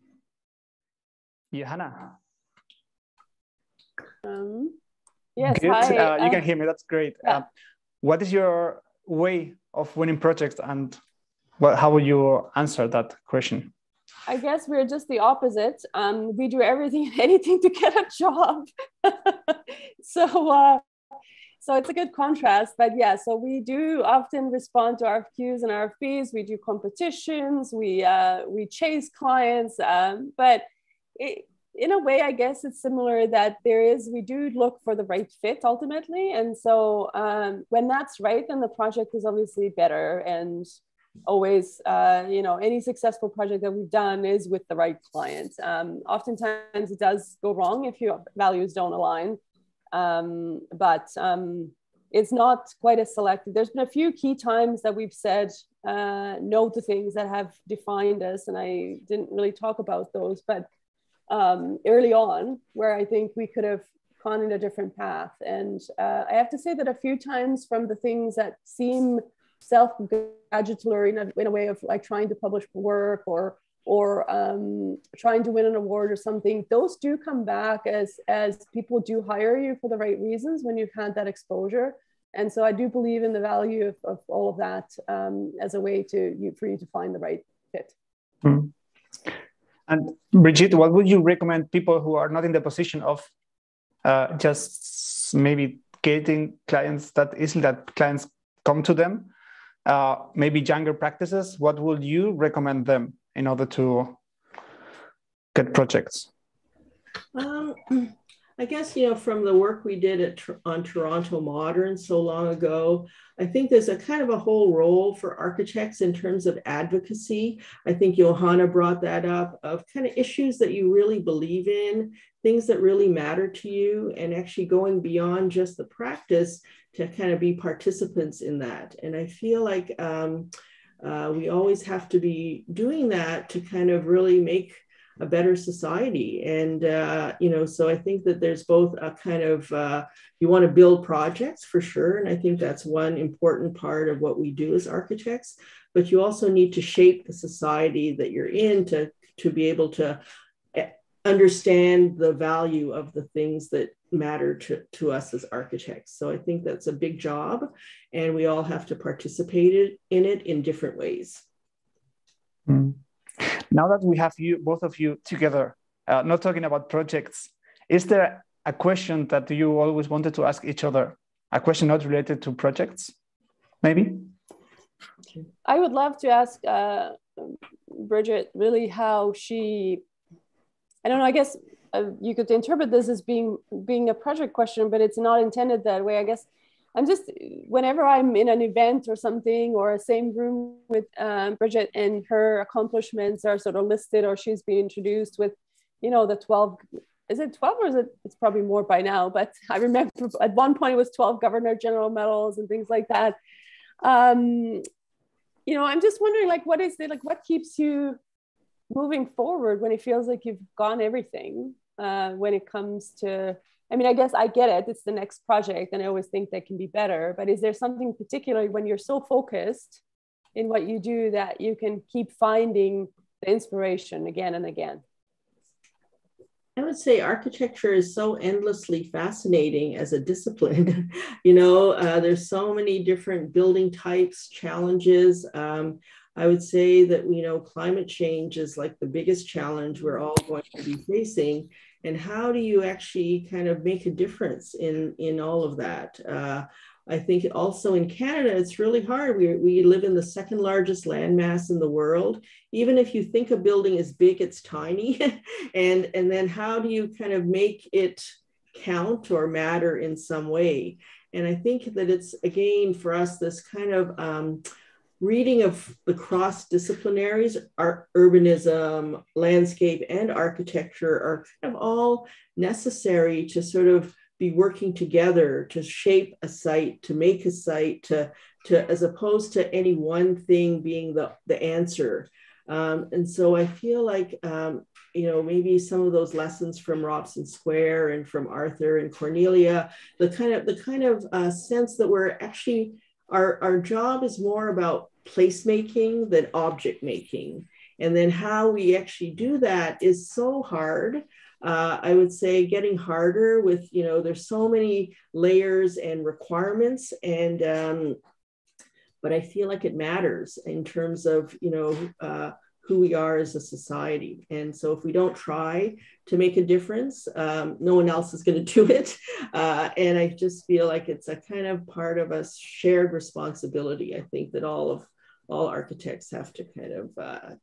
Johanna. Yes, hi. You can hear me. That's great. Yeah. What is your way of winning projects, and how would you answer that question? I guess we're just the opposite. We do everything and anything to get a job. So it's a good contrast, but yeah, so we do often respond to RFQs and RFPs. We do competitions, we chase clients, but in a way, I guess it's similar that we do look for the right fit ultimately. And so when that's right, then the project is obviously better. And always, any successful project that we've done is with the right client. Oftentimes it does go wrong if your values don't align. But it's not quite as selective. There's been a few key times that we've said no to things that have defined us. And I didn't really talk about those, but early on, where I think we could have gone in a different path. And I have to say that a few times from the things that seem self-congratulatory in a way of like trying to publish work or trying to win an award or something, those do come back as people do hire you for the right reasons when you've had that exposure. And so I do believe in the value of all of that as a way for you to find the right fit. Mm. And Brigitte, what would you recommend people who are not in the position of just maybe getting clients that easily, that clients come to them, maybe younger practices, what would you recommend them in order to get projects? I guess, from the work we did on Toronto Modern so long ago, I think there's a kind of a whole role for architects in terms of advocacy. I think Johanna brought that up, of kind of issues that you really believe in, things that really matter to you, and actually going beyond just the practice to kind of be participants in that. And I feel like we always have to be doing that to kind of really make a better society. And, so I think that there's both a kind of, you want to build projects for sure. And I think that's one important part of what we do as architects, but you also need to shape the society that you're in to be able to understand the value of the things that matter to us as architects. So I think that's a big job and we all have to participate in it in different ways. Mm. Now that we have both of you together, not talking about projects, is there a question that you always wanted to ask each other? A question not related to projects, maybe? I would love to ask Bridget really how she, I don't know, I guess you could interpret this as being a project question, but it's not intended that way, I guess. I'm just, whenever I'm in an event or something or same room with Bridget and her accomplishments are sort of listed, or she's been introduced with, the 12, is it 12 or is it, it's probably more by now, but I remember at one point it was 12 Governor General medals and things like that. I'm just wondering, like, what is it, like, what keeps you moving forward when it feels like you've gone everything when it comes to, I mean, I guess I get it. It's the next project and I always think that can be better, but is there something particularly when you're so focused in what you do that you can keep finding the inspiration again and again? I would say architecture is so endlessly fascinating as a discipline. There's so many different building types, challenges. I would say that, climate change is like the biggest challenge we're all going to be facing. And how do you actually kind of make a difference in all of that? I think also in Canada, it's really hard. We live in the second largest landmass in the world. Even if you think a building is big, it's tiny. And then how do you kind of make it count or matter in some way? And I think that it's, again, for us, this kind of reading of the cross-disciplinaries, urbanism, landscape, and architecture are kind of all necessary to sort of be working together to shape a site, to make a site, to as opposed to any one thing being the answer. And so I feel like, maybe some of those lessons from Robson Square and from Arthur and Cornelia, the kind of sense that we're actually, our job is more about placemaking than object making. And then how we actually do that is so hard. I would say getting harder with, there's so many layers and requirements. And but I feel like it matters in terms of, you know, who we are as a society. And so if we don't try to make a difference, no one else is going to do it. And I just feel like it's a kind of part of a shared responsibility, I think, that all architects have to kind of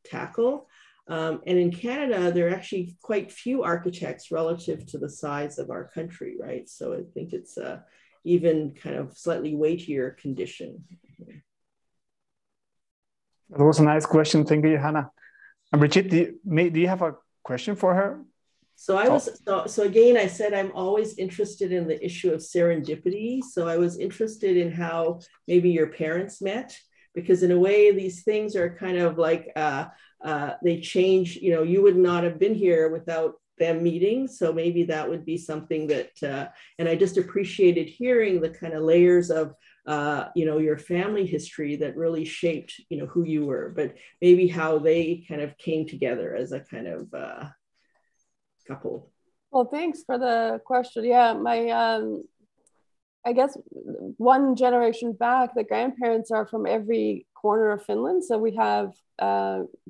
tackle. And in Canada, there are actually quite few architects relative to the size of our country, right? So I think it's a even kind of slightly weightier condition. That was a nice question. Thank you, Johanna. And Brigitte, do you have a question for her? So I was, so again, I said, I'm always interested in the issue of serendipity. So I was interested in how maybe your parents met, because in a way, these things are kind of like, they change, you know, you would not have been here without them meeting. So maybe that would be something that, and I just appreciated hearing the kind of layers of, you know, your family history that really shaped, you know, who you were, but maybe how they kind of came together as a kind of couple. Well, thanks for the question. Yeah, my, I guess one generation back, the grandparents are from every corner of Finland. So we have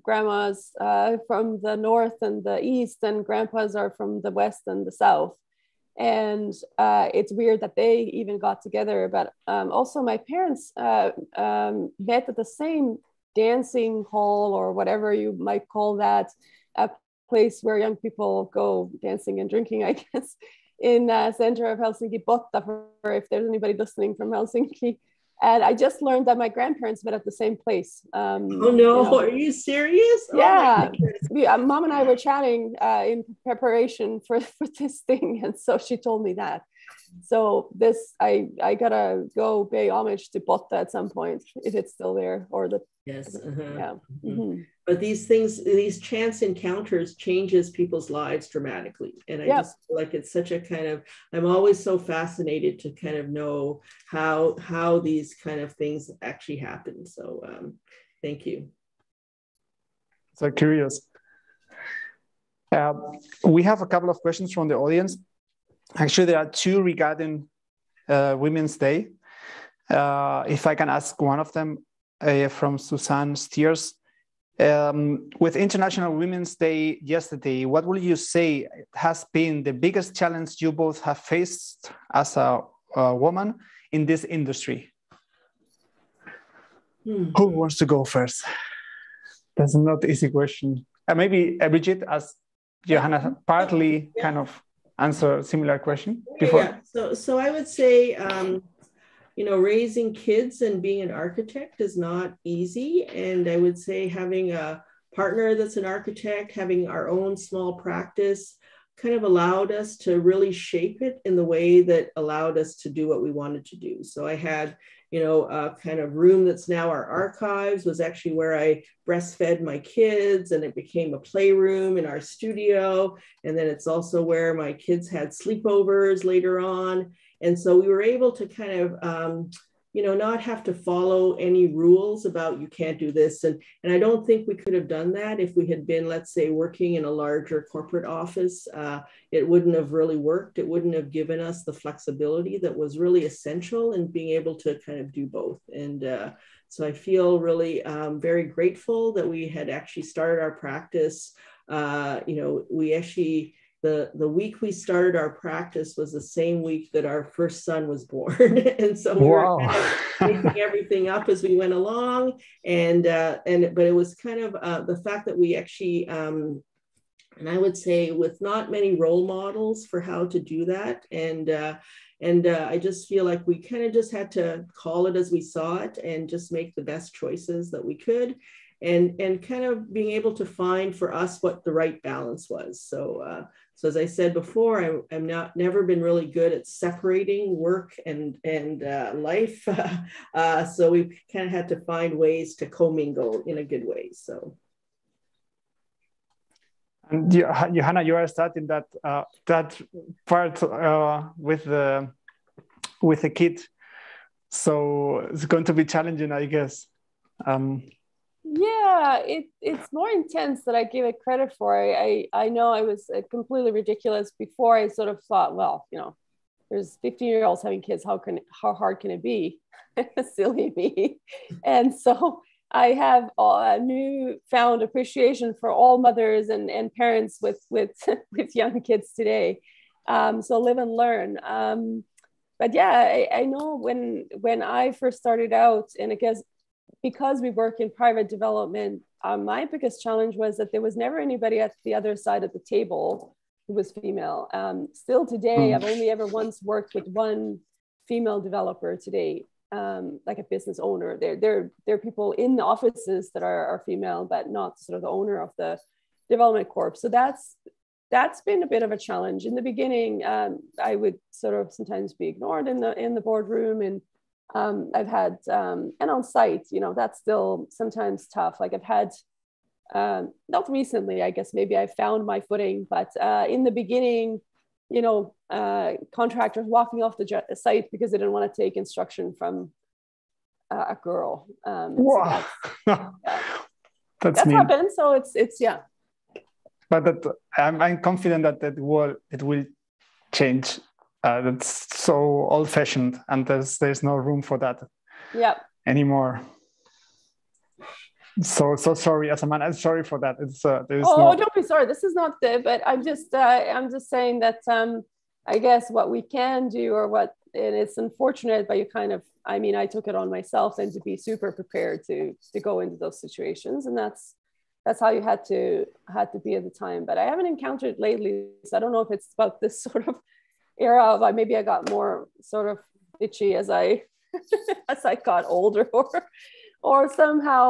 grandmas from the north and the east, and grandpas are from the west and the south. And it's weird that they even got together, but also my parents met at the same dancing hall or whatever you might call that, a place where young people go dancing and drinking, I guess, in center of Helsinki, Botta, for if there's anybody listening from Helsinki. And I just learned that my grandparents met at the same place. Oh no, you know. Are you serious? Yeah, oh we, Mom and I were chatting in preparation for this thing. And so she told me that. So this, I gotta go pay homage to Botta at some point, if it's still there or the, yes, yeah. Mm-hmm. But these things, these chance encounters changes people's lives dramatically. And I just feel like it's such a kind of, I'm always so fascinated to kind of know how these kind of things actually happen. So thank you. So curious. We have a couple of questions from the audience. Actually, there are two regarding Women's Day. If I can ask one of them from Suzanne Steers. With International Women's Day yesterday, what will you say has been the biggest challenge you both have faced as a woman in this industry? Who wants to go first? That's not an easy question. Maybe Brigitte, as Johanna partly kind of answer a similar question before. Yeah. So I would say, you know, raising kids and being an architect is not easy. And I would say having a partner that's an architect, having our own small practice kind of allowed us to really shape it in the way that allowed us to do what we wanted to do. So I had, you know, a kind of room that's now our archives was actually where I breastfed my kids, and it became a playroom in our studio. And then it's also where my kids had sleepovers later on. And so we were able to kind of, you know, not have to follow any rules about you can't do this. And I don't think we could have done that if we had been, let's say, working in a larger corporate office. It wouldn't have really worked. It wouldn't have given us the flexibility that was really essential in being able to kind of do both. And so I feel really very grateful that we had actually started our practice. You know, we actually... The week we started our practice was the same week that our first son was born. And so we were kind of making everything up as we went along. And but it was kind of the fact that we actually, and I would say with not many role models for how to do that. And I just feel like we kind of just had to call it as we saw it and just make the best choices that we could. And kind of being able to find for us what the right balance was. So, so as I said before, I'm never been really good at separating work and life. So we kind of had to find ways to commingle in a good way. So, and Johanna, you are starting that that part with the kid, so it's going to be challenging, I guess. Yeah, it's more intense than I give it credit for. I know I was completely ridiculous before. I sort of thought, well, you know, there's 15-year-olds having kids, how hard can it be? Silly me. And so I have a newfound appreciation for all mothers and parents with young kids today. So live and learn. But yeah, I know when I first started out, and I guess because we work in private development, my biggest challenge was that there was never anybody at the other side of the table who was female. Still today, I've only ever once worked with one female developer today, like a business owner. There are people in the offices that are female, but not sort of the owner of the development corp. So that's been a bit of a challenge. In the beginning, I would sort of sometimes be ignored in the boardroom, and I've had, and on site, you know, that's still sometimes tough. Like I've had, not recently, I guess maybe I found my footing, but in the beginning, you know, contractors walking off the site because they didn't want to take instruction from a girl. Wow. So that's happened. So it's yeah. But that, I'm confident that it will change. That's so old-fashioned, and there's no room for that anymore. So sorry, as a man, I'm sorry for that. It's don't be sorry. This is not the. But I'm just saying that I guess what we can do, and it's unfortunate, but you kind of. I mean, I took it on myself then to be super prepared to go into those situations, and that's how you had to be at the time. But I haven't encountered lately, so I don't know if it's about this sort of era of maybe I got more sort of itchy as I as I got older, or somehow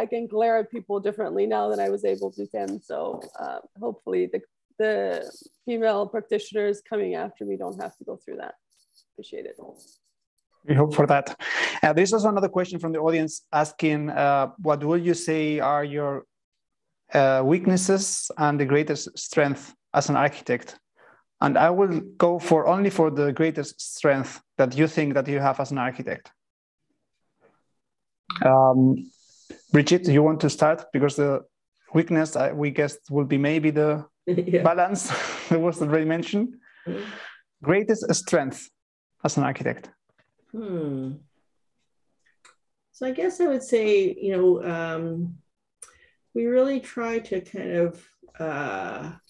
I can glare at people differently now than I was able to then. So hopefully the female practitioners coming after me don't have to go through that. Appreciate it. We hope for that. There's also another question from the audience asking, what would you say are your weaknesses and the greatest strength as an architect? And I will go only for the greatest strength that you think that you have as an architect. Brigitte, do you want to start? Because the weakness, we guess, will be maybe the balance that was already mentioned. Greatest strength as an architect. So I guess I would say, you know, we really try to kind of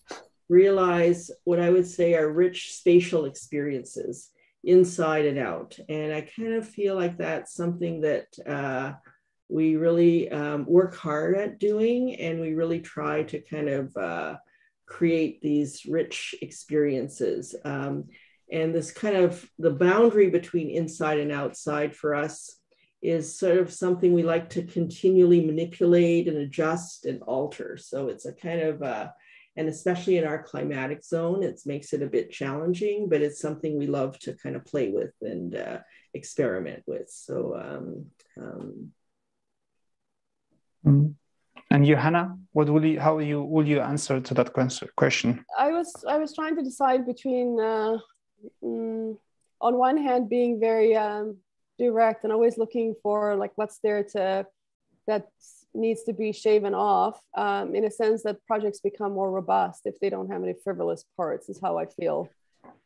realize what I would say are rich spatial experiences inside and out. And I kind of feel like that's something that we really work hard at doing, and we really try to kind of create these rich experiences. And this kind of the boundary between inside and outside for us is sort of something we like to continually manipulate and adjust and alter. So it's a kind of and especially in our climatic zone, it makes it a bit challenging, but it's something we love to kind of play with and experiment with. So, And Johanna, how would you answer to that question? I was trying to decide between, on one hand, being very direct and always looking for like what's there that needs to be shaven off, in a sense that projects become more robust if they don't have any frivolous parts, is how I feel.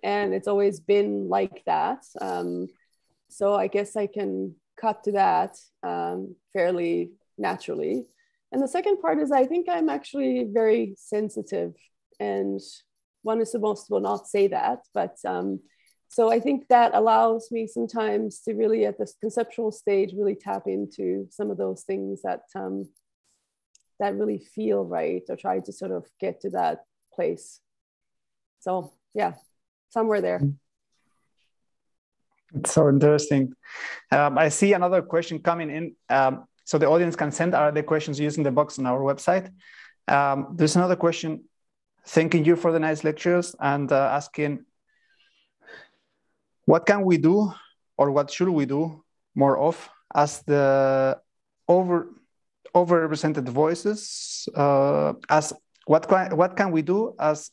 And it's always been like that. So I guess I can cut to that fairly naturally. And the second part is I think I'm actually very sensitive, and one is supposed to not say that, but so I think that allows me sometimes to really, at this conceptual stage, really tap into some of those things that really feel right, or try to sort of get to that place. So yeah, somewhere there. It's so interesting. I see another question coming in. So the audience can send the questions using the box on our website. There's another question, thanking you for the nice lectures, and asking, what can we do, or what should we do more of as the overrepresented voices? What can we do as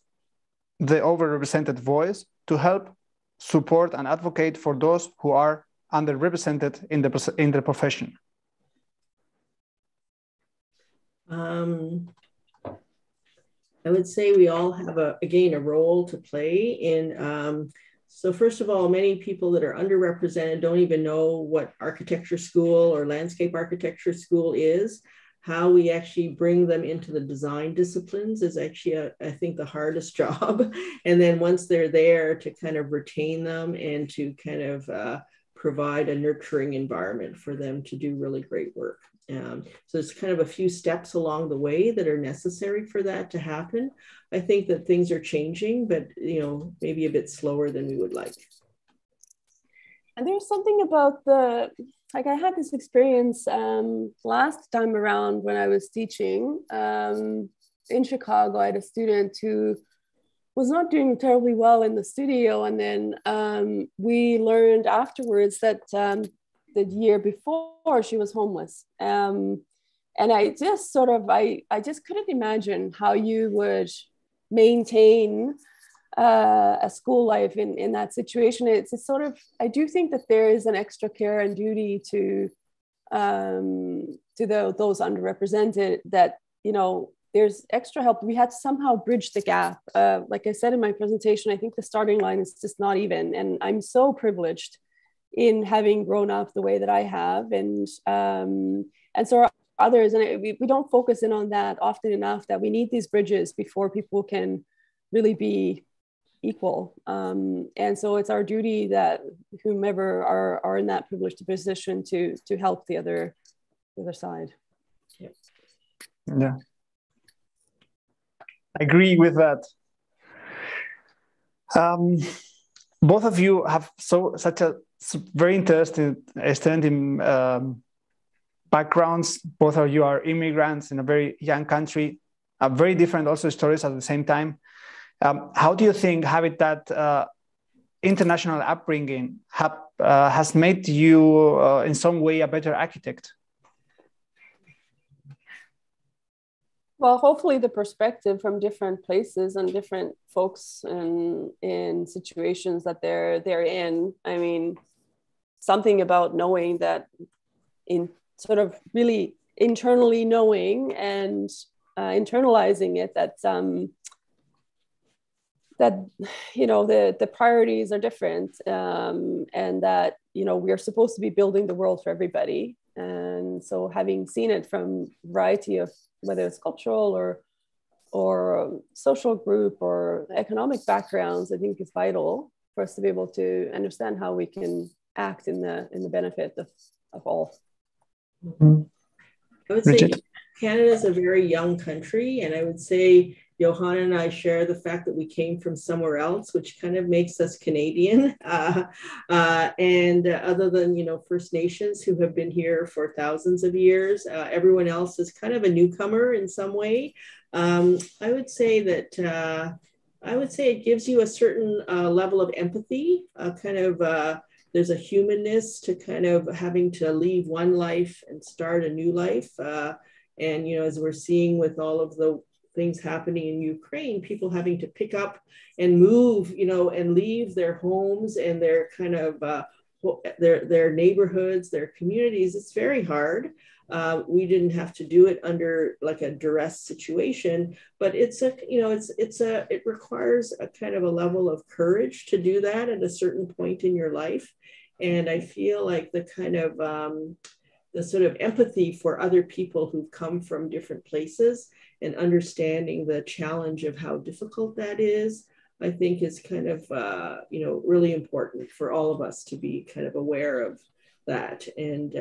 the overrepresented voice to help support and advocate for those who are underrepresented in the profession? I would say we all have a role to play in So first of all, many people that are underrepresented don't even know what architecture school or landscape architecture school is. How we actually bring them into the design disciplines is actually, I think, the hardest job. And then once they're there, to kind of retain them and to kind of provide a nurturing environment for them to do really great work. So it's kind of a few steps along the way that are necessary for that to happen. I think that things are changing, but you know, maybe a bit slower than we would like. And there's something about the, like, I had this experience last time around when I was teaching in Chicago. I had a student who was not doing terribly well in the studio, and then we learned afterwards that the year before she was homeless, and I just sort of I just couldn't imagine how you would maintain a school life in that situation. It's sort of, I do think that there is an extra care and duty to those underrepresented, that, you know, there's extra help. We had to somehow bridge the gap. Like I said in my presentation, I think the starting line is just not even, and I'm so privileged in having grown up the way that I have, and so are others. And we don't focus in on that often enough, that we need these bridges before people can really be equal. And so it's our duty, that whomever are in that privileged position, to help the other side. Yep. Yeah, I agree with that. Both of you have such a very interesting backgrounds. Both of you are immigrants in a very young country, very different also stories at the same time. How do you think having that international upbringing has made you in some way a better architect? Well, hopefully the perspective from different places and different folks in situations that they're in. I mean, something about knowing that, in sort of really internally knowing and internalizing it, that that, you know, the priorities are different, and that, you know, we are supposed to be building the world for everybody. And so having seen it from a variety of, whether it's cultural or social group or economic backgrounds, I think is vital for us to be able to understand how we can act in the benefit of all. Mm-hmm. I would say Canada is a very young country, and I would say Johanna and I share the fact that we came from somewhere else, which kind of makes us Canadian. And other than, you know, First Nations who have been here for thousands of years, everyone else is kind of a newcomer in some way. I would say that it gives you a certain level of empathy, there's a humanness to kind of having to leave one life and start a new life. And, you know, as we're seeing with all of the things happening in Ukraine, people having to pick up and move, you know, and leave their homes and their kind of their neighborhoods, their communities. It's very hard. We didn't have to do it under like a duress situation, but it requires a kind of a level of courage to do that at a certain point in your life. And I feel like the kind of the sort of empathy for other people who've come from different places and understanding the challenge of how difficult that is, I think is kind of, you know, really important for all of us to be kind of aware of that. And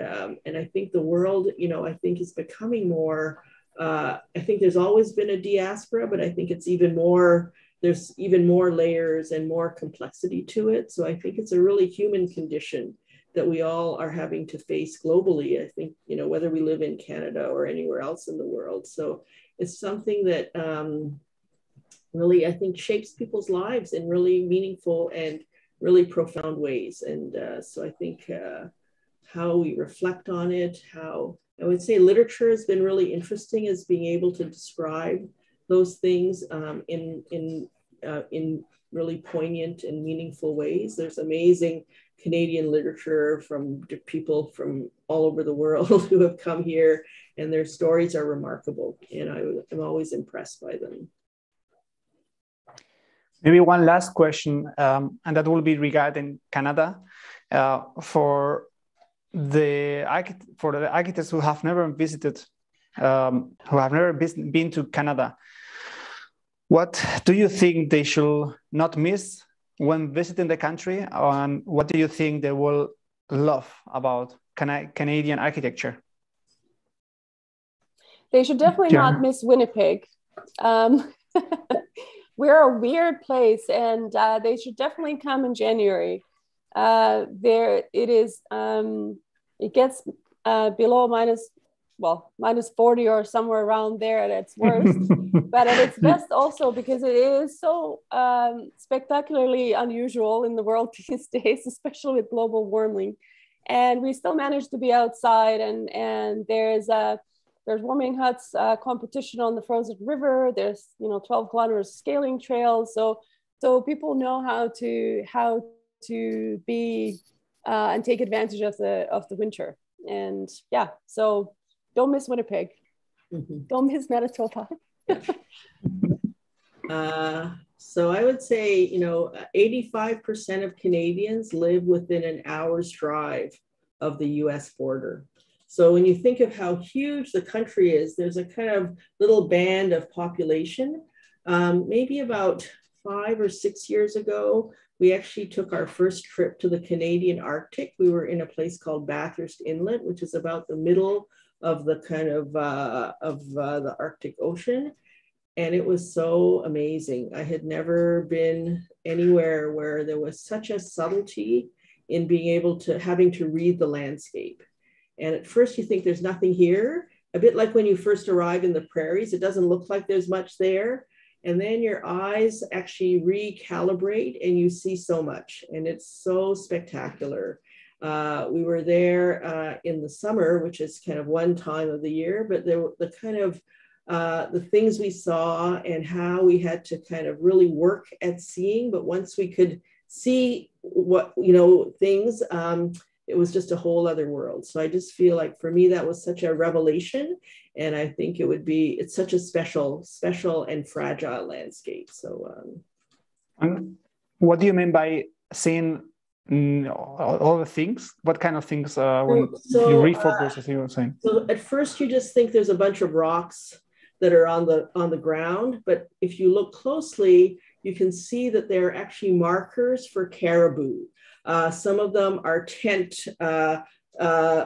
I think the world, you know, I think is becoming more, I think there's always been a diaspora, but I think it's even more, there's even more layers and more complexity to it. So I think it's a really human condition that we all are having to face globally, I think, you know, whether we live in Canada or anywhere else in the world. So it's something that really, I think, shapes people's lives in really meaningful and really profound ways. And so I think how we reflect on it, how I would say literature has been really interesting as being able to describe those things in really poignant and meaningful ways. There's amazing Canadian literature from people from all over the world who have come here, and their stories are remarkable, and I'm always impressed by them. Maybe one last question, and that will be regarding Canada. For the architects who have never visited, been to Canada, what do you think they should not miss when visiting the country, and what do you think they will love about Canadian architecture? They should definitely not miss Winnipeg. We're a weird place, and they should definitely come in January. There it is. It gets below minus 40 or somewhere around there at its worst, but at its best also because it is so spectacularly unusual in the world these days, especially with global warming. And we still manage to be outside, and there's warming huts competition on the frozen river. There's 12 kilometers scaling trails, so people know how to be and take advantage of the winter. And yeah, so don't miss Winnipeg. Mm-hmm. Don't miss Manitoba. So I would say, 85% of Canadians live within an hour's drive of the US border. So when you think of how huge the country is, there's a kind of little band of population. Maybe about 5 or 6 years ago, we actually took our first trip to the Canadian Arctic. We were in a place called Bathurst Inlet, which is about the middle of the kind of the Arctic Ocean. And it was so amazing. I had never been anywhere where there was such a subtlety in being able to, having to read the landscape. And at first you think there's nothing here, a bit like when you first arrive in the prairies, it doesn't look like there's much there. And then your eyes actually recalibrate and you see so much, and it's so spectacular. We were there in the summer, which is kind of one time of the year, but the kind of the things we saw and how we had to kind of really work at seeing. But once we could see what, things, it was just a whole other world. So I just feel like for me, that was such a revelation. And I think it's such a special and fragile landscape. So what do you mean by seeing all the things? What kind of things when you refocus, as you were saying? So at first you just think there's a bunch of rocks that are on the ground, but if you look closely, you can see that they're actually markers for caribou. Some of them are tent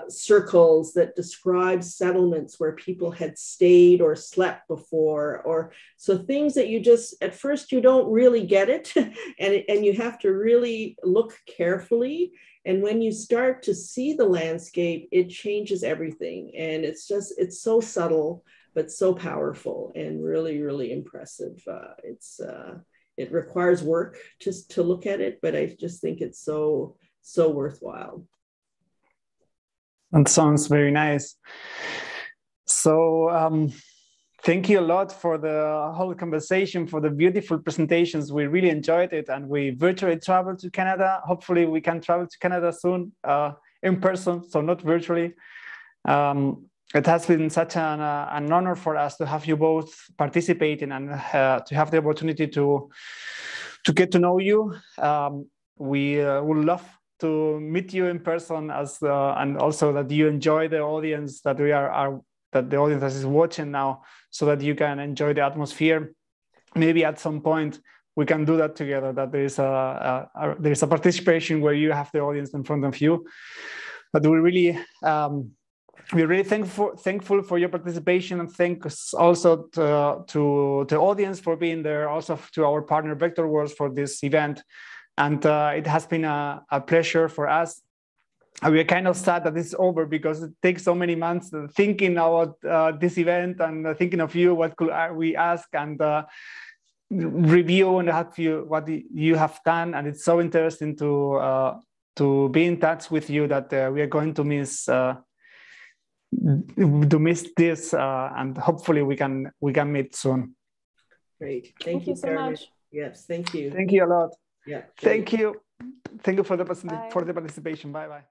circles that describe settlements where people had stayed or slept before, or so things that you just, at first you don't really get it, and you have to really look carefully. And when you start to see the landscape, it changes everything. And it's so subtle, but so powerful and really, really impressive. It requires work just to look at it, but I just think it's so, so worthwhile. That sounds very nice. So thank you a lot for the whole conversation, for the beautiful presentations. We really enjoyed it, and we virtually traveled to Canada. Hopefully we can travel to Canada soon in person, so not virtually. It has been such an honor for us to have you both participating and to have the opportunity to get to know you. We would love to meet you in person, and also that you enjoy the audience that the audience that is watching now, so that you can enjoy the atmosphere. Maybe at some point we can do that together. That there is a participation where you have the audience in front of you. But we're really thankful for your participation, and thanks also to the audience for being there. Also to our partner Vectorworks for this event. And it has been a pleasure for us. We are kind of sad that it's over, because it takes so many months thinking about this event and thinking of you, what could we ask, and review and what you have done. And it's so interesting to be in touch with you, that we are going to miss this, and hopefully we can meet soon. Great, thank you so much. Yes, thank you. Thank you a lot. Yeah. Thank you. Thank you for the participation. Bye bye.